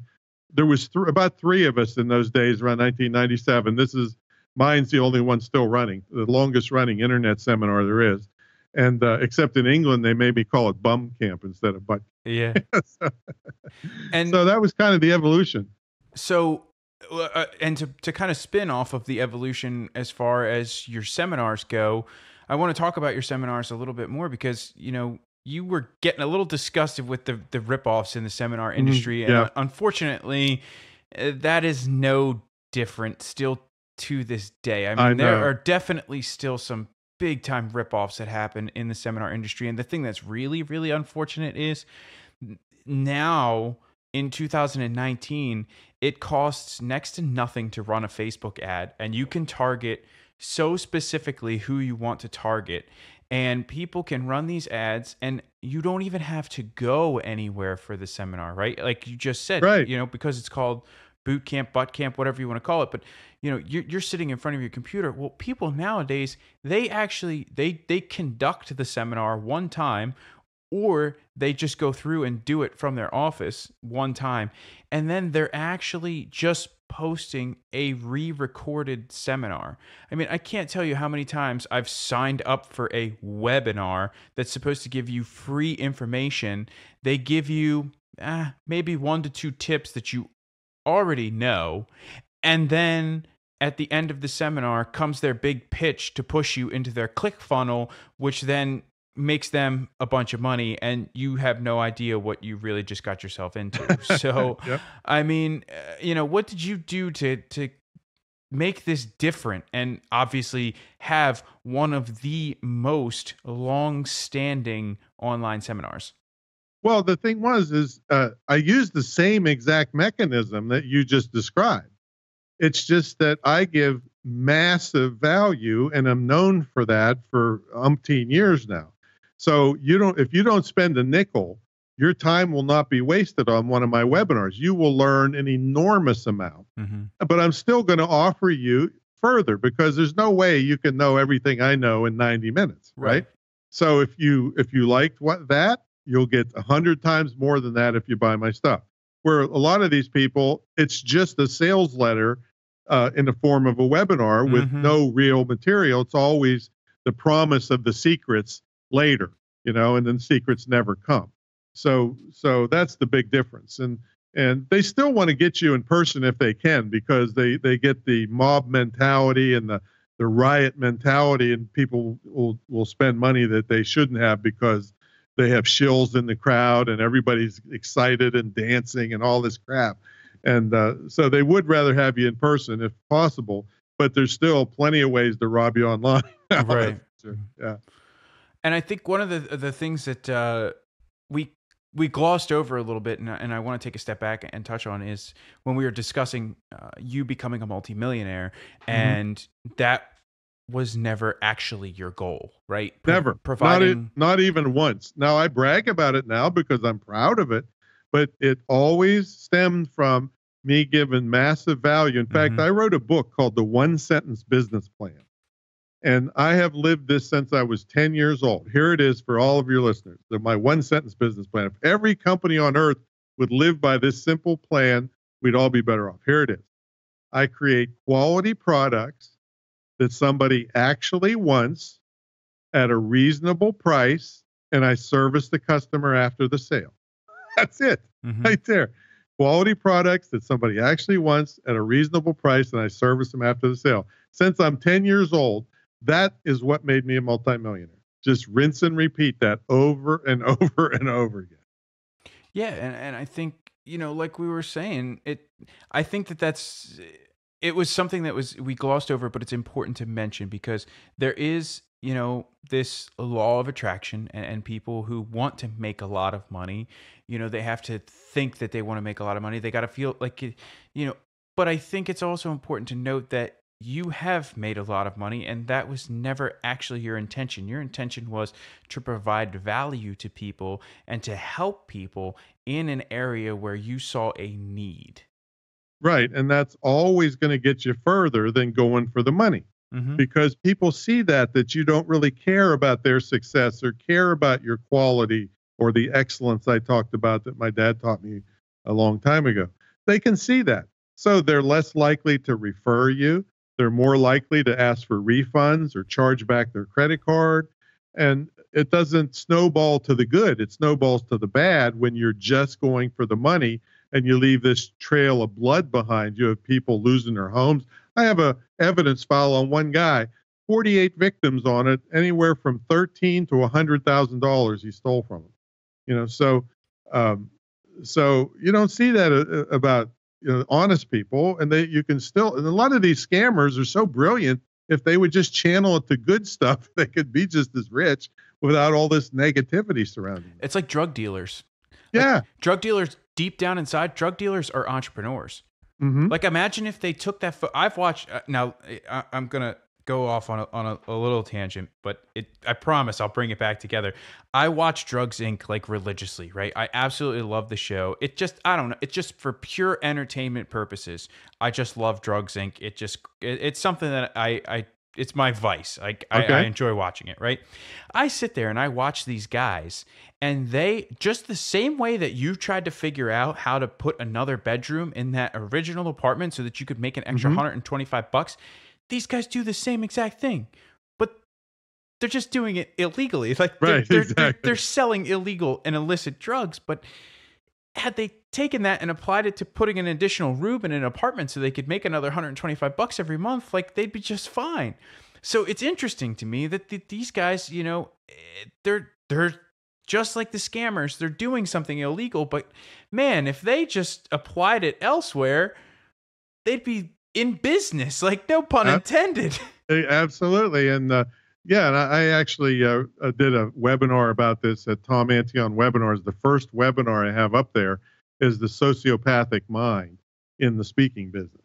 There was about three of us in those days around 1997. Mine's the only one still running, the longest running internet seminar there is. And except in England, they made me call it Bum Camp instead of Butt Camp. Yeah. So that was kind of the evolution. So, and to kind of spin off of the evolution as far as your seminars go, I want to talk about your seminars a little bit more because, you know, you were getting a little disgusted with the ripoffs in the seminar industry. Mm-hmm. Yeah. And unfortunately, that is no different still to this day. I mean, there are definitely still some big time ripoffs that happen in the seminar industry. And the thing that's really, really unfortunate is now in 2019, it costs next to nothing to run a Facebook ad, and you can target so specifically who you want to target. And people can run these ads, and you don't even have to go anywhere for the seminar, right? Like you just said, right. You know, because it's called boot camp, butt camp, whatever you want to call it. But, you know, you're sitting in front of your computer. Well, people nowadays, they actually, they conduct the seminar one time, or they just go through and do it from their office one time. And then they're actually just posting a re-recorded seminar. I mean, I can't tell you how many times I've signed up for a webinar that's supposed to give you free information. They give you maybe 1 to 2 tips that you already know, and then at the end of the seminar comes their big pitch to push you into their click funnel, which then makes them a bunch of money, and you have no idea what you really just got yourself into. So yep. I mean, you know, what did you do to make this different and obviously have one of the most long-standing online seminars? Well, the thing was I used the same exact mechanism that you just described. It's just that I give massive value, and I'm known for that for umpteen years now. So if you don't spend a nickel, your time will not be wasted on one of my webinars. You will learn an enormous amount, but I'm still going to offer you further because there's no way you can know everything I know in 90 minutes, right? So if you liked that, you'll get 100 times more than that if you buy my stuff. Where a lot of these people, it's just a sales letter in the form of a webinar with no real material. It's always the promise of the secrets later, you know, and then secrets never come. So that's the big difference. And they still want to get you in person if they can, because they get the mob mentality and the riot mentality, and people will spend money that they shouldn't have because they have shills in the crowd and everybody's excited and dancing and all this crap. And so they would rather have you in person if possible, but there's still plenty of ways to rob you online. Right. Yeah. And I think one of the things that we glossed over a little bit, and I want to take a step back and touch on, is when we were discussing you becoming a multimillionaire, and that was never actually your goal, right? Never. Providing not even once. Now, I brag about it now because I'm proud of it, but it always stemmed from me giving massive value. In fact, I wrote a book called The One-Sentence Business Plan, and I have lived this since I was 10 years old. Here it is for all of your listeners, my one-sentence business plan. If every company on earth would live by this simple plan, we'd all be better off. Here it is. I create quality products that somebody actually wants at a reasonable price and I service the customer after the sale. That's it, right there. Quality products that somebody actually wants at a reasonable price, and I service them after the sale. Since I'm 10 years old, that is what made me a multimillionaire. Just rinse and repeat that over and over and over again. Yeah, and I think, you know, like we were saying, I think that's it was something that we glossed over, but it's important to mention because there is, you know, this law of attraction, and people who want to make a lot of money, you know, they have to think that they want to make a lot of money. They got to feel like, you know, but I think it's also important to note that you have made a lot of money, and that was never actually your intention. Your intention was to provide value to people and to help people in an area where you saw a need. Right. And that's always going to get you further than going for the money, because people see that you don't really care about their success or care about your quality or the excellence I talked about that my dad taught me a long time ago. They can see that. So they're less likely to refer you. They're more likely to ask for refunds or charge back their credit card. And it doesn't snowball to the good. It snowballs to the bad when you're just going for the money and you leave this trail of blood behind you of people losing their homes. I have an evidence file on one guy, 48 victims on it, anywhere from $13,000 to $100,000 he stole from them. You know, so you don't see that about, you know, honest people, and and a lot of these scammers are so brilliant. If they would just channel it to good stuff, they could be just as rich without all this negativity surrounding them. It's like drug dealers. Yeah. Like, drug dealers, deep down inside, drug dealers are entrepreneurs. Like, imagine if they took that. I've watched, now I'm going to go off on a little tangent, but I promise I'll bring it back together. I watch Drugs Inc. like religiously, right? I absolutely love the show. It just, I don't know. It's just for pure entertainment purposes. I just love Drugs Inc. It's something that it's my vice. I enjoy watching it, right? I sit there and I watch these guys, and they, just the same way that you tried to figure out how to put another bedroom in that original apartment so that you could make an extra $125, these guys do the same exact thing, but they're just doing it illegally. Like, they're selling illegal and illicit drugs. But had they taken that and applied it to putting an additional room in an apartment so they could make another $125 every month, like, they'd be just fine. So it's interesting to me that these guys, you know, they're just like the scammers. They're doing something illegal, but man, if they just applied it elsewhere, they'd be in business, like, no pun intended. Absolutely. And and I actually did a webinar about this at Tom Antion Webinars. The first webinar I have up there is the sociopathic mind in the speaking business,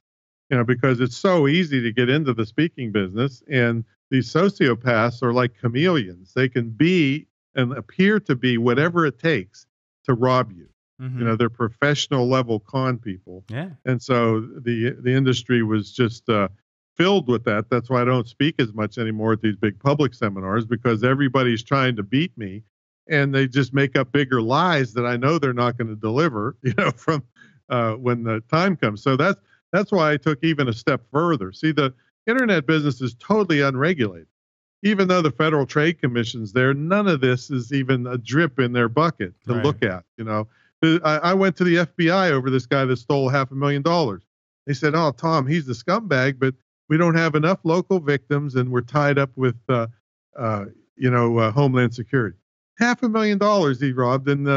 you know, because it's so easy to get into the speaking business, and these sociopaths are like chameleons. They can be and appear to be whatever it takes to rob you. You know, they're professional level con people. Yeah. And so the industry was just filled with that. That's why I don't speak as much anymore at these big public seminars, because everybody's trying to beat me, and they just make up bigger lies that I know they're not going to deliver, you know, from when the time comes. So that's why I took even a step further. See, the internet business is totally unregulated. Even though the Federal Trade Commission's there, none of this is even a drip in their bucket to look at, you know. I went to the FBI over this guy that stole $500,000. They said, "Oh, Tom, he's the scumbag, but we don't have enough local victims, and we're tied up with, Homeland Security." $500,000 he robbed, and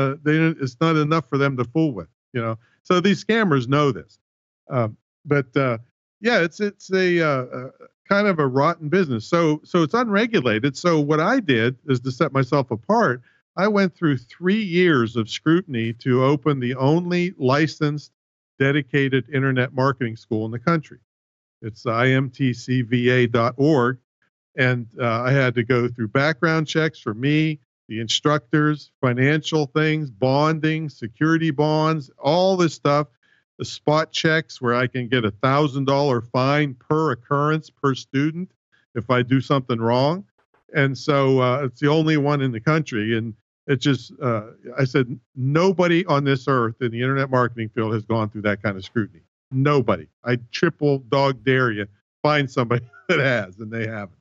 it's not enough for them to fool with, you know. So these scammers know this, it's a kind of a rotten business. So it's unregulated. So what I did is to set myself apart. I went through 3 years of scrutiny to open the only licensed, dedicated internet marketing school in the country. It's imtcva.org. And I had to go through background checks for me, the instructors, financial things, bonding, security bonds, all this stuff, the spot checks where I can get a $1,000 fine per occurrence per student if I do something wrong. And so it's the only one in the country. And it just, I said, nobody on this earth in the internet marketing field has gone through that kind of scrutiny. Nobody. I triple dog dare you, find somebody that has, and they haven't.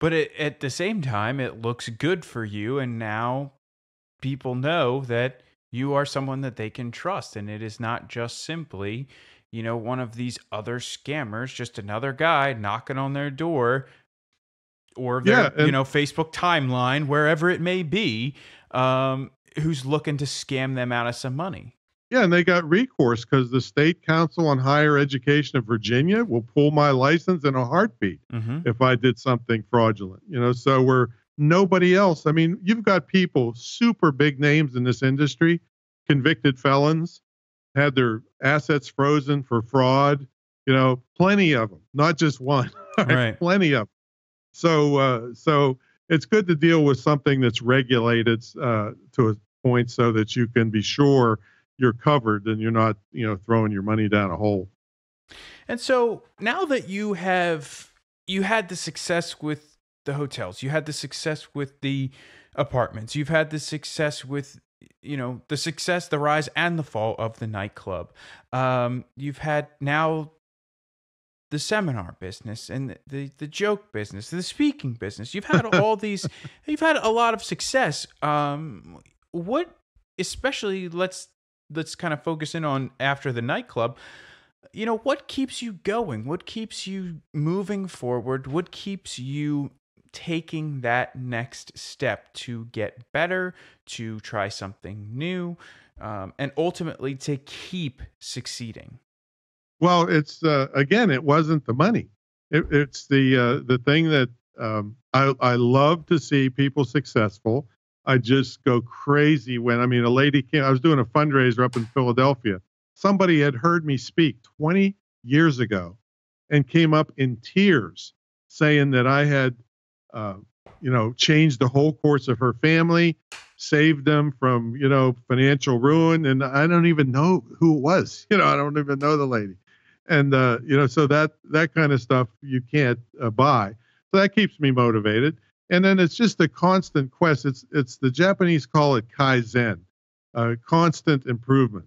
But at the same time, it looks good for you. And now people know that you are someone that they can trust. And it is not just simply, you know, one of these other scammers, just another guy knocking on their door or their, you know, Facebook timeline, wherever it may be, who's looking to scam them out of some money. Yeah, and they got recourse because the State Council on Higher Education of Virginia will pull my license in a heartbeat if I did something fraudulent. You know, so we're nobody else. I mean, you've got people, super big names in this industry, convicted felons, had their assets frozen for fraud. You know, plenty of them, not just one. Right. Plenty of them. So, so it's good to deal with something that's regulated to a point so that you can be sure you're covered and you're not, you know, throwing your money down a hole. And so now that you had the success with the hotels, you had the success with the apartments, you've had the success with, you know, the success, the rise and the fall of the nightclub. You've had now the seminar business and the joke business, the speaking business. You've had all these, you've had a lot of success. What, especially let's kind of focus in on after the nightclub, you know, what keeps you going? What keeps you moving forward? What keeps you taking that next step to get better, to try something new, and ultimately to keep succeeding? Well, it's, again, it wasn't the money. It's the thing that, I love to see people successful. I just go crazy when, I mean, a lady came, I was doing a fundraiser up in Philadelphia. Somebody had heard me speak 20 years ago and came up in tears saying that I had, you know, changed the whole course of her family, saved them from, you know, financial ruin. And I don't even know who it was. You know, I don't even know the lady. And, you know, so that kind of stuff you can't buy. So that keeps me motivated. And then it's just a constant quest. It's the Japanese call it Kaizen, constant improvement.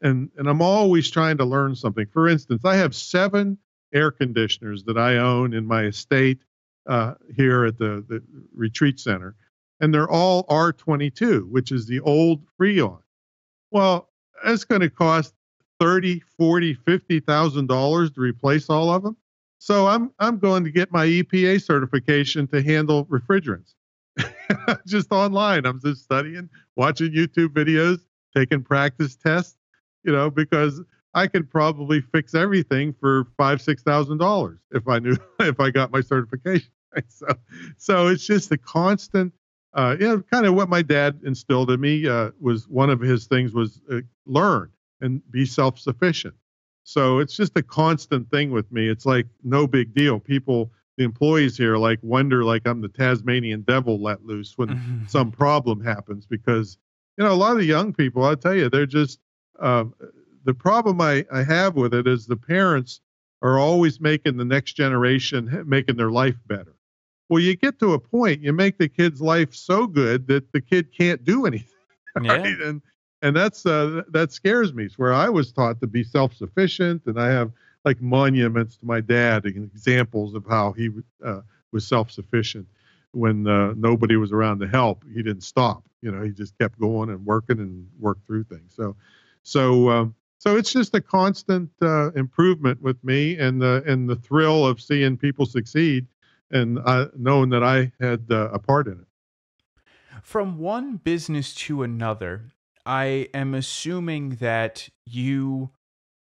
And I'm always trying to learn something. For instance, I have 7 air conditioners that I own in my estate here at the retreat center. And they're all R22, which is the old Freon. Well, that's going to cost $30,000, $40,000, $50,000 to replace all of them. So I'm going to get my EPA certification to handle refrigerants. Just online. I'm just studying, watching YouTube videos, taking practice tests, you know, because I could probably fix everything for $5,000, $6,000 if I knew, if I got my certification. So it's just the constant, you know, kind of what my dad instilled in me was one of his things was learn and be self-sufficient. So it's just a constant thing with me. It's like no big deal. People, the employees here, like wonder like I'm the Tasmanian devil let loose when some problem happens because, you know, a lot of young people, I'll tell you, they're just, the problem I have with it is the parents are always making the next generation, making their life better. Well, you get to a point, you make the kid's life so good that the kid can't do anything. Yeah. Right? And that's that scares me. It's where I was taught to be self-sufficient, and I have like monuments to my dad and examples of how he was self-sufficient when nobody was around to help. He didn't stop. You know, he just kept going and working and worked through things. So it's just a constant improvement with me, and the thrill of seeing people succeed, and knowing that I had a part in it. From one business to another, I am assuming that you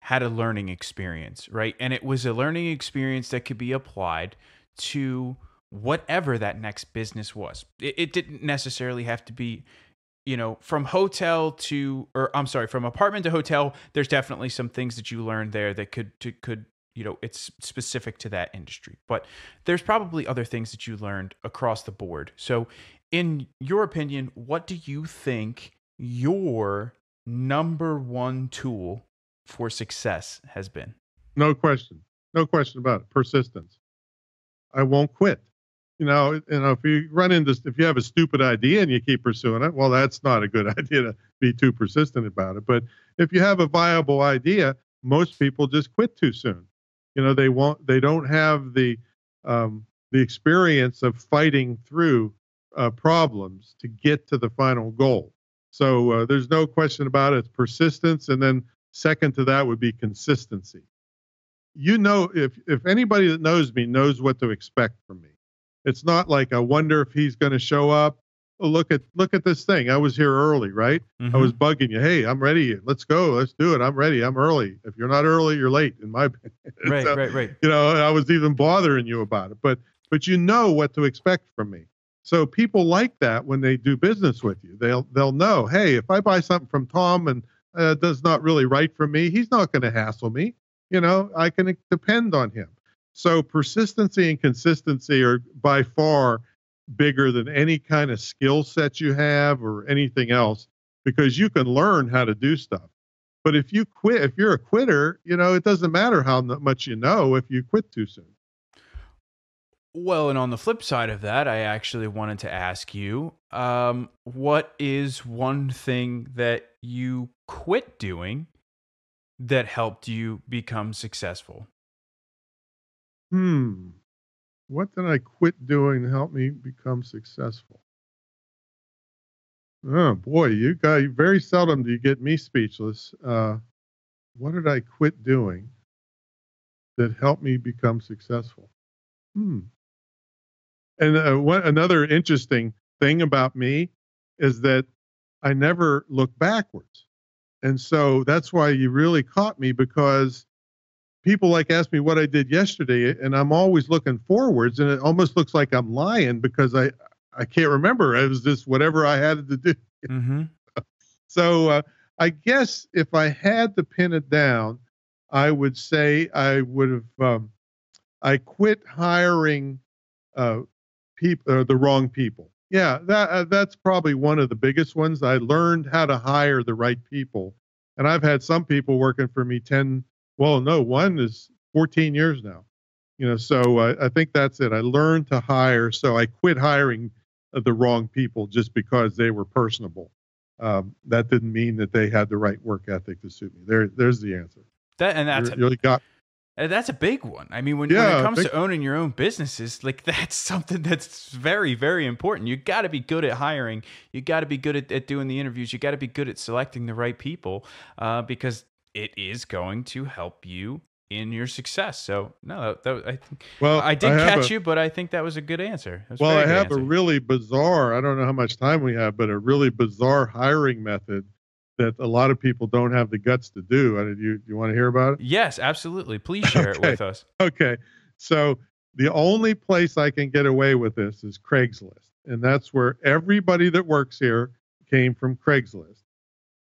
had a learning experience, right? And it was a learning experience that could be applied to whatever that next business was. It didn't necessarily have to be, you know, from apartment to hotel. There's definitely some things that you learned there that could, you know, it's specific to that industry, but there's probably other things that you learned across the board. So in your opinion, what do you think your number one tool for success has been? No question about it. Persistence. I won't quit. You know, if you have a stupid idea and you keep pursuing it, well, that's not a good idea to be too persistent about it. But if you have a viable idea, most people just quit too soon. You know, they don't have the the experience of fighting through problems to get to the final goal. So there's no question about it. It's persistence. And then second to that would be consistency. You know, if anybody that knows me knows what to expect from me. It's not like I wonder if he's going to show up. Oh, look at this thing. I was here early, right? Mm-hmm. I was bugging you. Hey, I'm ready. Let's go. Let's do it. I'm ready. I'm early. If you're not early, you're late. In my opinion. Right, so, right. You know, I was even bothering you about it, but you know what to expect from me. So people like that when they do business with you. They'll know. Hey, if I buy something from Tom and does not really right for me, he's not going to hassle me. You know, I can depend on him. So persistency and consistency are by far bigger than any kind of skill set you have or anything else, because you can learn how to do stuff. But if you quit, if you're a quitter, you know, it doesn't matter how much you know if you quit too soon. Well, and on the flip side of that, I actually wanted to ask you, what is one thing that you quit doing that helped you become successful? What did I quit doing to help me become successful? Oh boy, very seldom do you get me speechless. What did I quit doing that helped me become successful? And another interesting thing about me is that I never look backwards. And so that's why you really caught me, because people ask me what I did yesterday, and I'm always looking forwards, and it almost looks like I'm lying because I can't remember. It was just whatever I had to do. Mm-hmm. So I guess if I had to pin it down, I would say I would have I quit hiring the wrong people. Yeah, that's probably one of the biggest ones. I learned how to hire the right people, and I've had some people working for me 10. Well, no, one is 14 years now, you know, so I think that's it. I learned to hire. So I quit hiring the wrong people just because they were personable. That didn't mean that they had the right work ethic to suit me. There's the answer. That's a big one. I mean, when it comes to owning your own businesses, like that's something that's very, very important. You got to be good at hiring. You got to be good at doing the interviews. You got to be good at selecting the right people because it is going to help you in your success. So no, I think that was a good answer. I have a really bizarre, I don't know how much time we have, but a really bizarre hiring method that a lot of people don't have the guts to do. Do you want to hear about it? Yes, absolutely. Please share it with us. Okay. So the only place I can get away with this is Craigslist. And that's where everybody that works here came from Craigslist.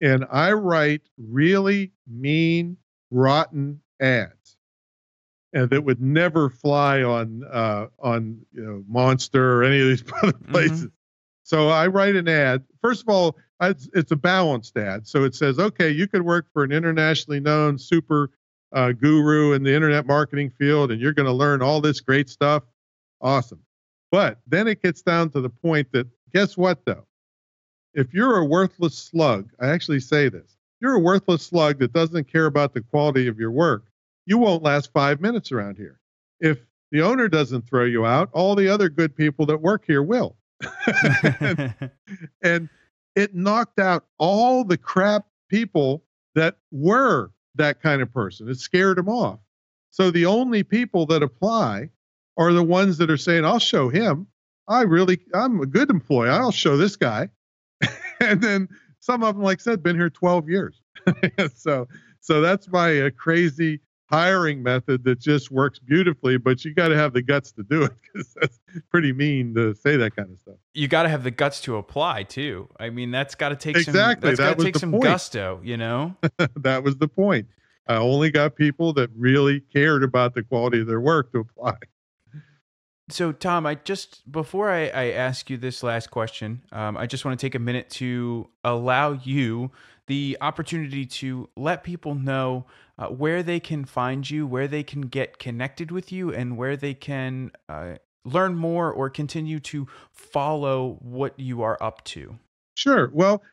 And I write really mean, rotten ads, and that would never fly on Monster or any of these other places. Mm-hmm. So I write an ad. First of all, it's a balanced ad. So it says, okay, you could work for an internationally known super guru in the internet marketing field, and you're going to learn all this great stuff. Awesome. But then it gets down to the point that, guess what, though? If you're a worthless slug, I actually say this, you're a worthless slug that doesn't care about the quality of your work, you won't last 5 minutes around here. If the owner doesn't throw you out, all the other good people that work here will. and it knocked out all the crap people that were that kind of person. It scared them off. So the only people that apply are the ones that are saying, I'll show him. I'm a good employee. I'll show this guy. And then some of them, like I said, been here 12 years. so that's my crazy hiring method that just works beautifully, but you got to have the guts to do it, because that's pretty mean to say that kind of stuff. You got to have the guts to apply too. I mean, that's got to take some gusto, you know? That was the point. I only got people that really cared about the quality of their work to apply. So, Tom, before I ask you this last question, I just want to take a minute to allow you the opportunity to let people know where they can find you, where they can get connected with you, and where they can learn more or continue to follow what you are up to. Sure. Well,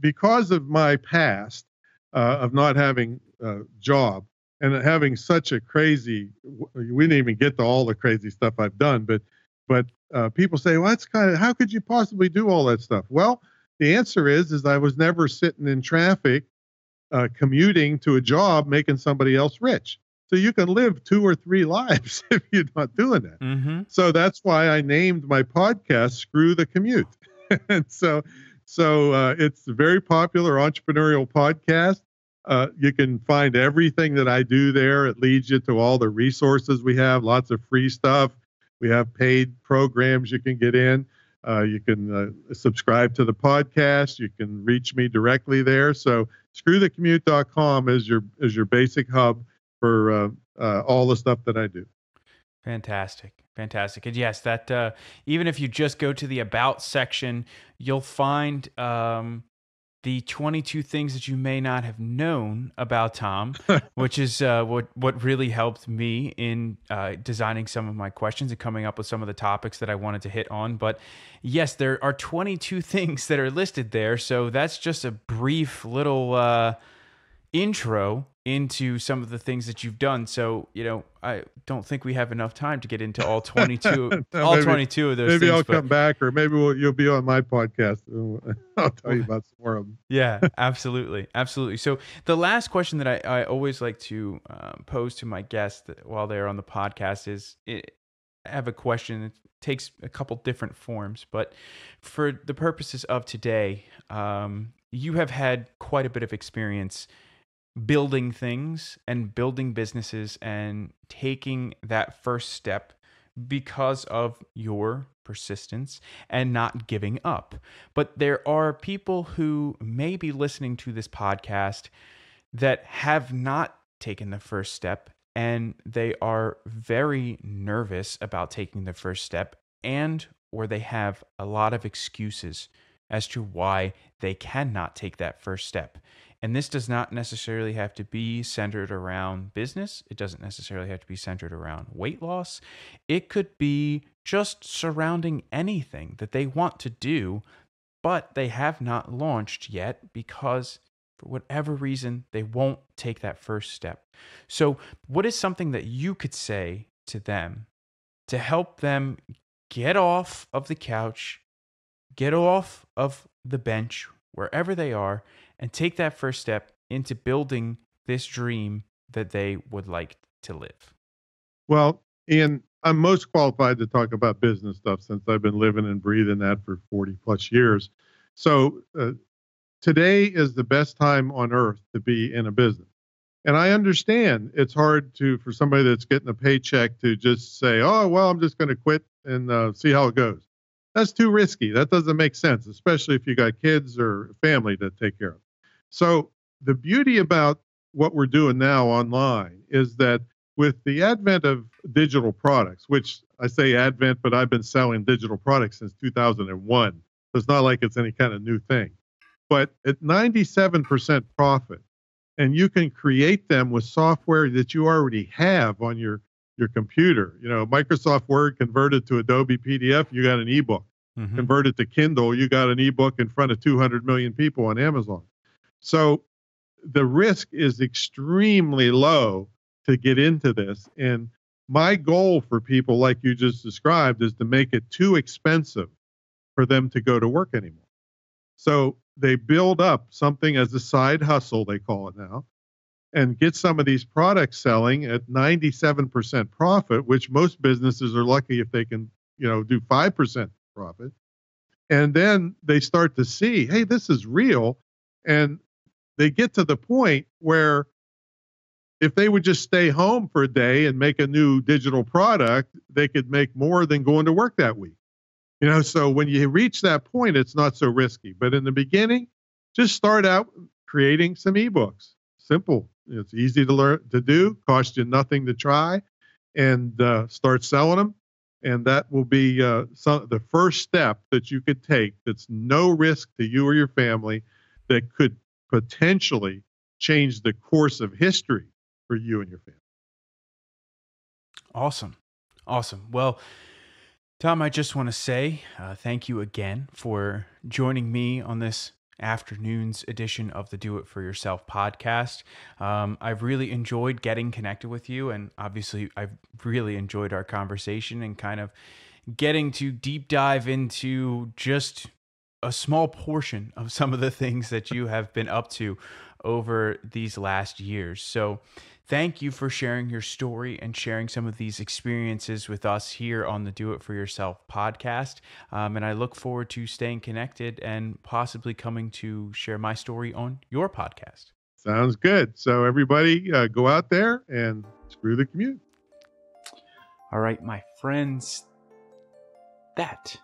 because of my past of not having a job, and having such a crazy, we didn't even get to all the crazy stuff I've done, but people say, well, that's kind of, how could you possibly do all that stuff? Well, the answer is I was never sitting in traffic, commuting to a job, making somebody else rich. So you can live 2 or 3 lives if you're not doing that. Mm-hmm. So that's why I named my podcast, Screw the Commute. And so it's a very popular entrepreneurial podcast. You can find everything that I do there. It leads you to all the resources we have, lots of free stuff. We have paid programs you can get in. You can subscribe to the podcast. You can reach me directly there. So screwthecommute.com is your basic hub for all the stuff that I do. Fantastic. And yes, that even if you just go to the About section, you'll find the 22 things that you may not have known about Tom, which is what really helped me in designing some of my questions and coming up with some of the topics that I wanted to hit on. But yes, there are 22 things that are listed there. So that's just a brief little intro into some of the things that you've done. So, I don't think we have enough time to get into all 22, no, all maybe, 22 of those maybe things. Maybe I'll come back, or maybe you'll be on my podcast. I'll tell you about some more of them. Yeah, absolutely. Absolutely. So the last question that I always like to pose to my guests while they're on the podcast is, I have a question that takes a couple different forms, but for the purposes of today, you have had quite a bit of experience building things and building businesses and taking that first step because of your persistence and not giving up. But there are people who may be listening to this podcast that have not taken the first step, and they are very nervous about taking the first step, and or they have a lot of excuses as to why they cannot take that first step. And this does not necessarily have to be centered around business. It doesn't necessarily have to be centered around weight loss. It could be just surrounding anything that they want to do, but they have not launched yet because for whatever reason, they won't take that first step. So what is something that you could say to them to help them get off of the couch, get off of the bench, wherever they are, and take that first step into building this dream that they would like to live? Well, Ian, I'm most qualified to talk about business stuff since I've been living and breathing that for 40 plus years. So today is the best time on earth to be in a business. And I understand it's hard for somebody that's getting a paycheck to just say, oh, well, I'm just going to quit and see how it goes. That's too risky. That doesn't make sense, especially if you got kids or family to take care of. So the beauty about what we're doing now online is that with the advent of digital products, which I say advent, but I've been selling digital products since 2001. So it's not like it's any kind of new thing. But at 97% profit, and you can create them with software that you already have on your computer. Microsoft Word converted to Adobe PDF, you got an ebook. Mm-hmm. Converted to Kindle, you got an ebook in front of 200 million people on Amazon. So the risk is extremely low to get into this. And my goal for people like you just described is to make it too expensive for them to go to work anymore. So they build up something as a side hustle, they call it now, and get some of these products selling at 97% profit, which most businesses are lucky if they can, do 5% profit. And then they start to see, hey, this is real. And they get to the point where if they would just stay home for a day and make a new digital product, they could make more than going to work that week. So when you reach that point, it's not so risky. But in the beginning, just start out creating some ebooks. Simple. It's easy to learn to do, cost you nothing to try, and start selling them. And that will be the first step that you could take that's no risk to you or your family that could potentially change the course of history for you and your family. Awesome. Well, Tom, I just want to say thank you again for joining me on this afternoon's edition of the Do It For Yourself podcast. I've really enjoyed getting connected with you, and obviously I've really enjoyed our conversation and kind of getting to deep dive into just a small portion of some of the things that you have been up to over these last years. So thank you for sharing your story and sharing some of these experiences with us here on the Do It For Yourself podcast. And I look forward to staying connected and possibly coming to share my story on your podcast. Sounds good. So everybody go out there and screw the commute. All right, my friends, that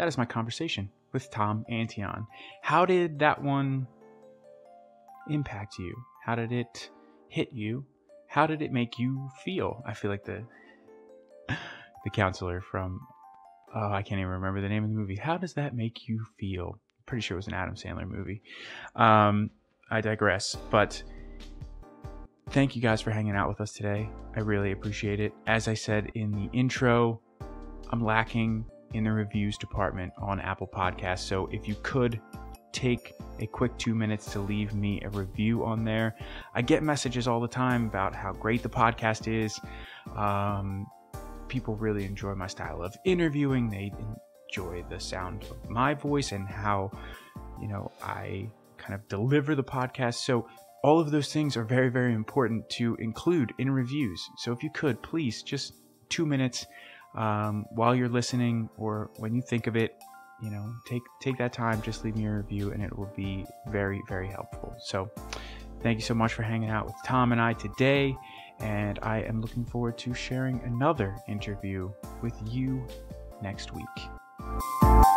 is my conversation with Tom Antion. How did that one impact you? How did it hit you? How did it make you feel? I feel like the counselor from, oh, I can't even remember the name of the movie. How does that make you feel? I'm pretty sure it was an Adam Sandler movie. I digress, but thank you guys for hanging out with us today. I really appreciate it. As I said in the intro, I'm lacking in the reviews department on Apple Podcasts, so if you could take a quick 2 minutes to leave me a review on there. I get messages all the time about how great the podcast is. People really enjoy my style of interviewing. They enjoy the sound of my voice and how, you know, I kind of deliver the podcast. So all of those things are very, very important to include in reviews. So if you could, please, just 2 minutes while you're listening or when you think of it, you know, take that time, just leave me a review, and it will be very, very helpful. So thank you so much for hanging out with Tom and I today, and I am looking forward to sharing another interview with you next week.